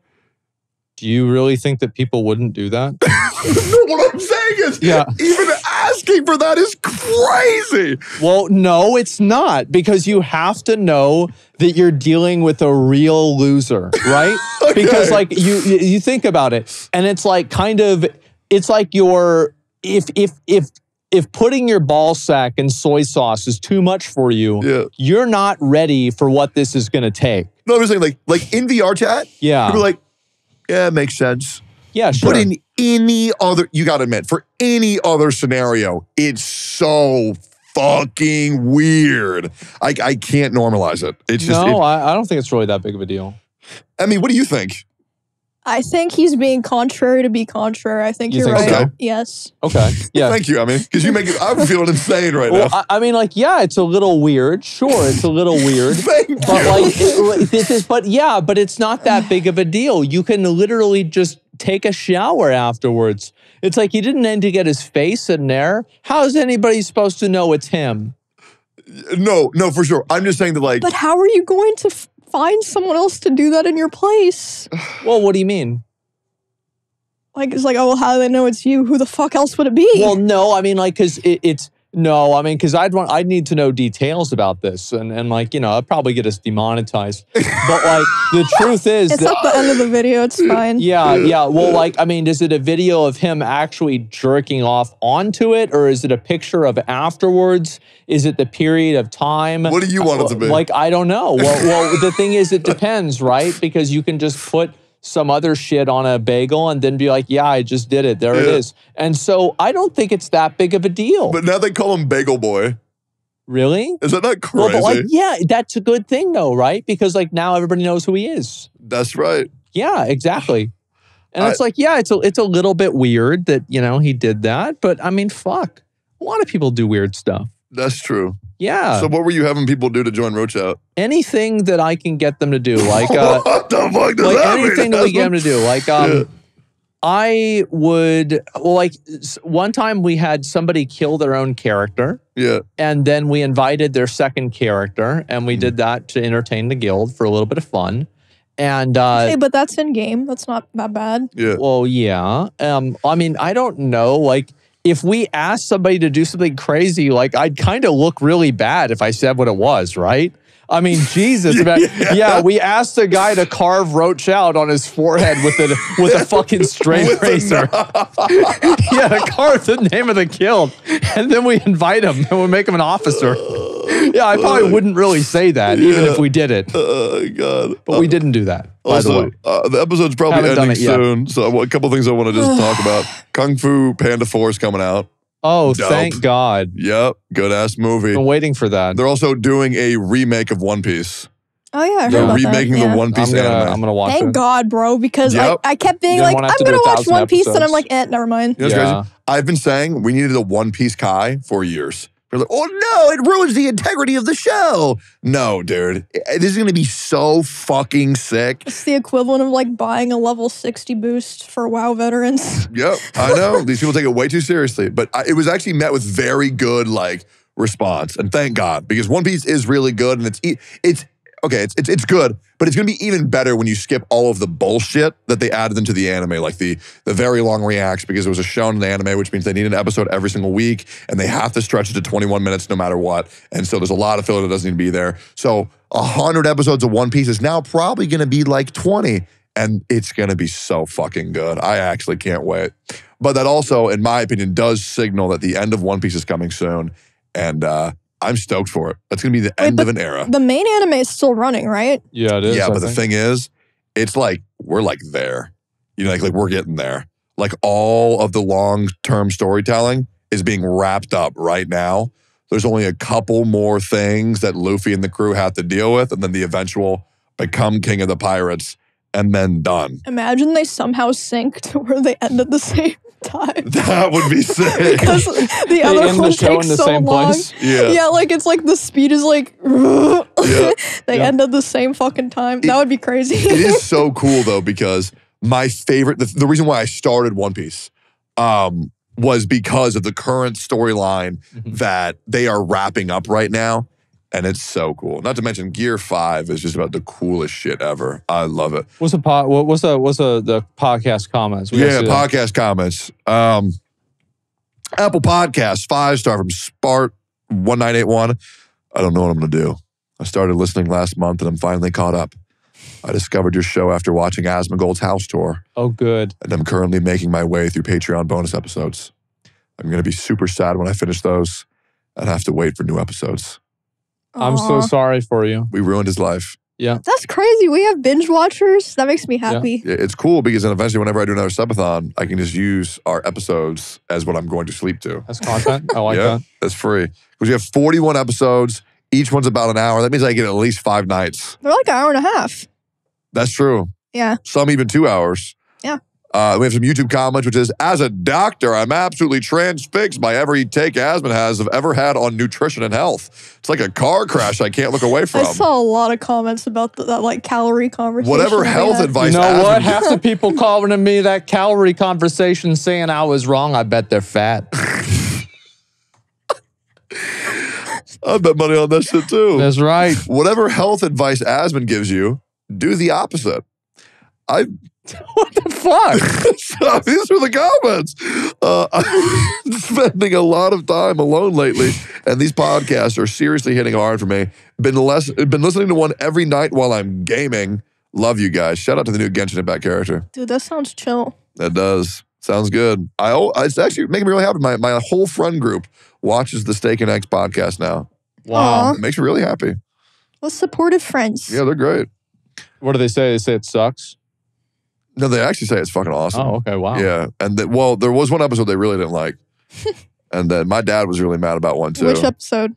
Do you really think that people wouldn't do that? No, what I'm saying is, yeah. even asking for that is crazy. Well, no, it's not because you have to know that you're dealing with a real loser, right? Okay. Because like you, you think about it, and it's like kind of, it's like your if if if if putting your ball sack in soy sauce is too much for you, yeah. you're not ready for what this is going to take. No, I'm just saying, like, like in VRChat, yeah. people are like, yeah, it makes sense. Yeah, sure. But in any other, you got to admit, for any other scenario, it's so fucking weird. I, I can't normalize it. It's just, no, it, I, I don't think it's really that big of a deal. I mean, what do you think? I think he's being contrary to be contrary. I think you you're think right. So? Yes. Okay. Yeah. Thank you. I mean, because you make it, I'm feeling insane right well, now. I, I mean, like, yeah, it's a little weird. Sure, it's a little weird. Thank but you. Like, it, this is, but yeah, but it's not that big of a deal. You can literally just take a shower afterwards. It's like he didn't need to get his face in there. How is anybody supposed to know it's him? No, no, for sure. I'm just saying that, like. But how are you going to? F Find someone else to do that in your place. Well, what do you mean? Like, it's like, oh, well, how do they know it's you? Who the fuck else would it be? Well, no, I mean, like, because it, it's, no, I mean, because I'd want, I'd need to know details about this. And, and like, you know, I'd probably get us demonetized. But, like, the truth is. It's that, at the end of the video, it's fine. Yeah, yeah. Well, like, I mean, is it a video of him actually jerking off onto it? Or is it a picture of afterwards? Is it the period of time? What do you want it to be? Like, I don't know. Well, well, the thing is, it depends, right? Because you can just put some other shit on a bagel and then be like, yeah, I just did it. There yeah. it is. And so I don't think it's that big of a deal. But now they call him Bagel Boy. Really? Is that not crazy? Well, but like, yeah, that's a good thing though, right? Because like now everybody knows who he is. That's right. Yeah, exactly. And I, it's like, yeah, it's a, it's a little bit weird that, you know, he did that. But I mean, fuck. A lot of people do weird stuff. That's true. Yeah. So what were you having people do to join VRChat? Anything that I can get them to do. Like, uh, what the fuck does like that anything mean? That we get them to do. Like, um, yeah. I would, well, like, one time we had somebody kill their own character. Yeah. And then we invited their second character, and we mm. did that to entertain the guild for a little bit of fun. And, uh, hey, but that's in game. That's not that bad. Yeah. Well, yeah. Um, I mean, I don't know. Like, if we asked somebody to do something crazy, like, I'd kind of look really bad if I said what it was, right? I mean, Jesus. yeah. About, yeah, we asked a guy to carve Roach out on his forehead with a, with a fucking straight razor. yeah, to carve the name of the guild. And then we invite him and we make him an officer. Yeah, I probably wouldn't really say that, even yeah. if we did it. Oh, uh, God. But uh, we didn't do that, by also, the way. Uh, the episode's probably ending soon, so a couple things I want to just talk about. Kung Fu Panda four is coming out. Oh, Dope. Thank God. Yep, good-ass movie. Been waiting for that. They're also doing a remake of One Piece. Oh, yeah, I heard They're about remaking that. Yeah. the One Piece I'm gonna, anime. I'm going to watch Thank it. Thank God, bro, because yep. I, I kept being like, I'm going to watch One Piece, episodes. and I'm like, eh, never mind. You know what's yeah. crazy? I've been saying we needed a One Piece Kai for years. We're like, oh no, it ruins the integrity of the show. No, dude. This is going to be so fucking sick. It's the equivalent of like buying a level sixty boost for WoW veterans. Yep, I know. These people take it way too seriously. But I, it was actually met with very good like response. And thank God. Because One Piece is really good. And it's, e it's okay, it's, it's, it's good. But it's going to be even better when you skip all of the bullshit that they added into the anime, like the the very long reacts, because it was a shonen anime, which means they need an episode every single week, and they have to stretch it to twenty-one minutes no matter what. And so there's a lot of filler that doesn't need to be there. So one hundred episodes of One Piece is now probably going to be like twenty, and it's going to be so fucking good. I actually can't wait. But that also, in my opinion, does signal that the end of One Piece is coming soon, and uh, I'm stoked for it. That's going to be the Wait, end of an era. The main anime is still running, right? Yeah, it is. Yeah, I but think. the thing is, it's like, we're like there. You know, like, like we're getting there. Like all of the long-term storytelling is being wrapped up right now. There's only a couple more things that Luffy and the crew have to deal with, and then the eventual become king of the pirates, and then done. Imagine they somehow sync to where they end at the same time. That would be sick. Because the they other end one the show takes in the so same long. Place? Yeah. yeah, like it's like the speed is like, yeah. they yeah. end at the same fucking time. It, that would be crazy. It is so cool though, because my favorite, the, the reason why I started One Piece um, was because of the current storyline mm-hmm. that they are wrapping up right now. And it's so cool. Not to mention, Gear five is just about the coolest shit ever. I love it. What's the po What's the what's the, the podcast comments? We yeah, podcast that. comments. Um, Apple Podcasts, five star from Spart one nine eight one. I don't know what I'm gonna do. I started listening last month, and I'm finally caught up. I discovered your show after watching Asmongold's house tour. Oh, good. And I'm currently making my way through Patreon bonus episodes. I'm going to be super sad when I finish those and have to wait for new episodes. Aww. I'm so sorry for you. We ruined his life. Yeah. That's crazy. We have binge watchers. That makes me happy. Yeah. It's cool because then eventually whenever I do another subathon, I can just use our episodes as what I'm going to sleep to. That's content. I like yeah, that. That's free. Because we have forty-one episodes. Each one's about an hour. That means I get at least five nights. They're like an hour and a half. That's true. Yeah. Some even two hours. Yeah. Uh, we have some YouTube comments, which is, as a doctor, I'm absolutely transfixed by every take Asmund has have ever had on nutrition and health. It's like a car crash I can't look away from. I saw a lot of comments about the, that like calorie conversation. Whatever health advice Asmund. You know what? Half the people calling to me that calorie conversation saying I was wrong, I bet they're fat. I bet money on that shit too. That's right. Whatever health advice Asmund gives you, do the opposite. I... What the fuck? So, these are the comments. Uh, I'm spending a lot of time alone lately, and these podcasts are seriously hitting hard for me. Been less, been listening to one every night while I'm gaming. Love you guys. Shout out to the new Genshin Impact character. Dude, that sounds chill. That does. Sounds good. I It's actually making me really happy. My, my whole friend group watches the Steak and Eggs podcast now. Wow. Aww. It makes me really happy. Well, supportive friends. Yeah, they're great. What do they say? They say it sucks? No, they actually say it's fucking awesome. Oh, okay, wow. Yeah, and that, well, there was one episode they really didn't like. And then my dad was really mad about one, too. Which episode?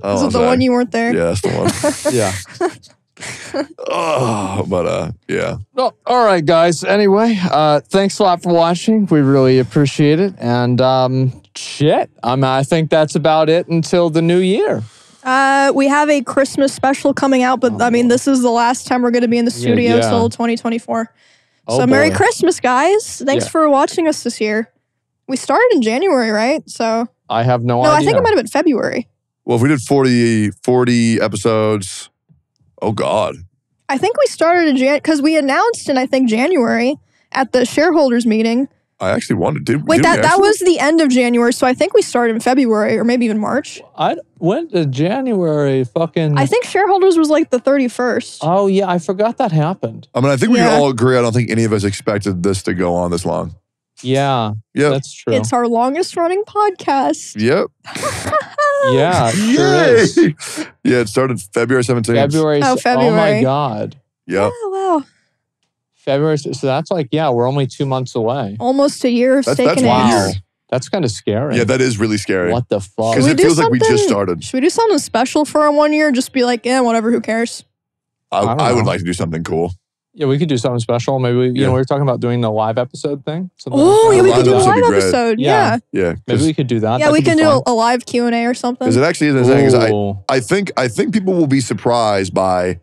Oh, is it the one you weren't there? Yeah, that's the one. Yeah. Oh, but, uh, yeah. Well, all right, guys. Anyway, uh, thanks a lot for watching. We really appreciate it. And, um, shit, I mean, I think that's about it until the new year. Uh, we have a Christmas special coming out, but, oh. I mean, this is the last time we're going to be in the studio until yeah, yeah. twenty twenty-four. Oh, so, boy. Merry Christmas, guys. Thanks yeah. for watching us this year. We started in January, right? So I have no, no idea. No, I think it might have been February. Well, if we did forty, forty episodes, oh, God. I think we started in January, because we announced in, I think, January at the shareholders meeting. I actually wanted to. Wait, did that, that was the end of January, so I think we started in February or maybe even March. I went to January fucking... I think shareholders was like the thirty-first. Oh, yeah. I forgot that happened. I mean, I think we yeah. can all agree. I don't think any of us expected this to go on this long. Yeah. Yeah. That's true. It's our longest running podcast. Yep. Yeah. It sure is. Yeah, it started February seventeenth. February. Oh, February. Oh, my God. Yep. Yeah, wow. February, so that's like, yeah, we're only two months away. Almost a year of Steak and Eggs. Wow. That's kind of scary. Yeah, that is really scary. What the fuck? Because it feels like we just started. Should we do something special for our one year? Just be like, yeah, whatever, who cares? I, I, I would like to do something cool. Yeah, we could do something special. Maybe, we, you yeah. know, we were talking about doing the live episode thing. Oh, yeah, we could do a live episode. Yeah. Yeah. Maybe we could do that. Yeah, we can do a live Q and A or something. Because it actually is the thing. I, I, think, I think people will be surprised by...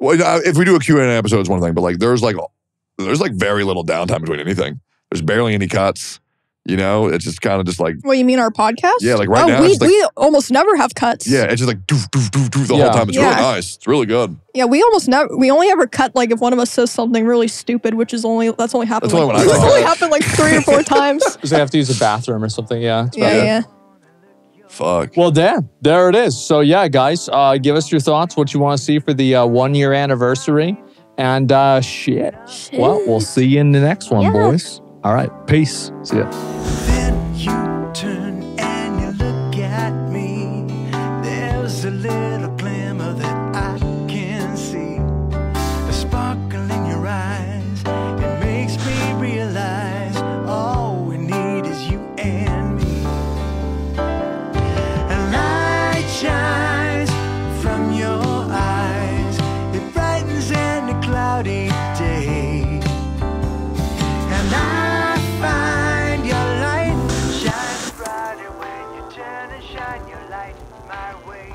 Well, if we do a Q and A episode, it's one thing, but like there's like there's like very little downtime between anything. There's barely any cuts. You know, it's just kind of just like. Well, you mean our podcast? Yeah, like right oh, now. We, like, we almost never have cuts. Yeah, it's just like doof, doof, doof, doof the yeah. whole time. It's yeah. really nice. It's really good. Yeah, we almost never. We only ever cut like if one of us says something really stupid, which is only that's only happened. That's like, only, that's only happened like three or four times. Because they have to use a bathroom or something. Yeah. Yeah. Yeah. yeah. Fuck. Well, damn. There it is. So, yeah, guys, uh, give us your thoughts, what you want to see for the uh, one-year anniversary. And uh, shit. shit. Well, we'll see you in the next one, yeah. boys. All right. Peace. See ya. Then you turn and you look at me. There's a little glimmer that I can see. A sparkle in your eyes. It makes me realize all we need is you and shines from your eyes. It brightens in a cloudy day. And I find your light shines brighter when you turn and shine your light my way.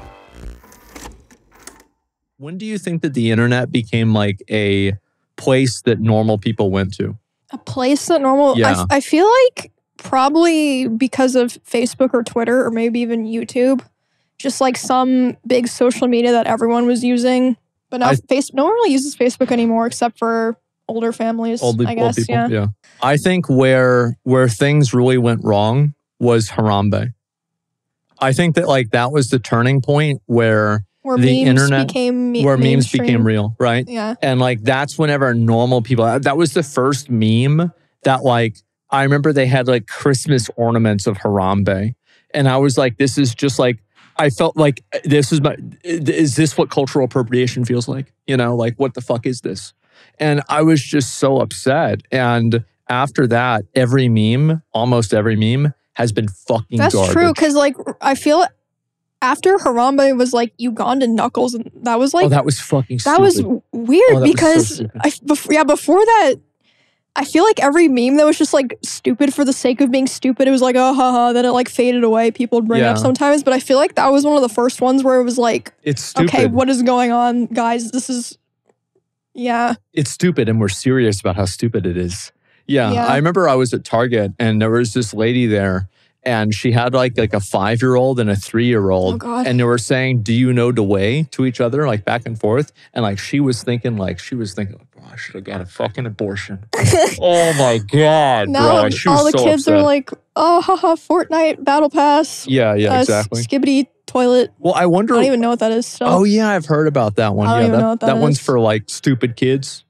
When do you think that the internet became like a place that normal people went to? A place that normal... Yeah. I, I feel like probably because of Facebook or Twitter or maybe even YouTube. Just like some big social media that everyone was using. But now I, face, no one really uses Facebook anymore except for older families, old, I guess. Old people, yeah. yeah. I think where where things really went wrong was Harambe. I think that like that was the turning point where, where the internet became me where memes became real, right? Yeah. And like that's whenever normal people that was the first meme that like I remember they had like Christmas ornaments of Harambe. And I was like, this is just like, I felt like this is my, is this what cultural appropriation feels like? You know, like what the fuck is this? And I was just so upset. And after that, every meme, almost every meme has been fucking That's garbage. True. Cause like, I feel after Harambe was like Ugandan Knuckles and that was like, oh, that was fucking stupid. That was weird oh, that because was so I, before, yeah, before that, I feel like every meme that was just like stupid for the sake of being stupid, it was like, oh, haha, then it like faded away. People would bring yeah. it up sometimes. But I feel like that was one of the first ones where it was like, it's stupid. Okay, what is going on, guys? This is, yeah. It's stupid and we're serious about how stupid it is. Yeah, yeah. I remember I was at Target and there was this lady there and she had like, like a five-year-old and a three-year-old. Oh, God. And they were saying, do you know the way to each other? Like back and forth. And like she was thinking like, she was thinking, I should have got a fucking abortion. Oh my God, now bro. She was all the so kids upset. Are like, oh, haha, Fortnite, Battle Pass. Yeah, yeah, uh, exactly. Skibbity Toilet. Well, I wonder. I don't even know what that is. So. Oh, yeah, I've heard about that one. I don't yeah, even that, know what that, that is. One's for like stupid kids.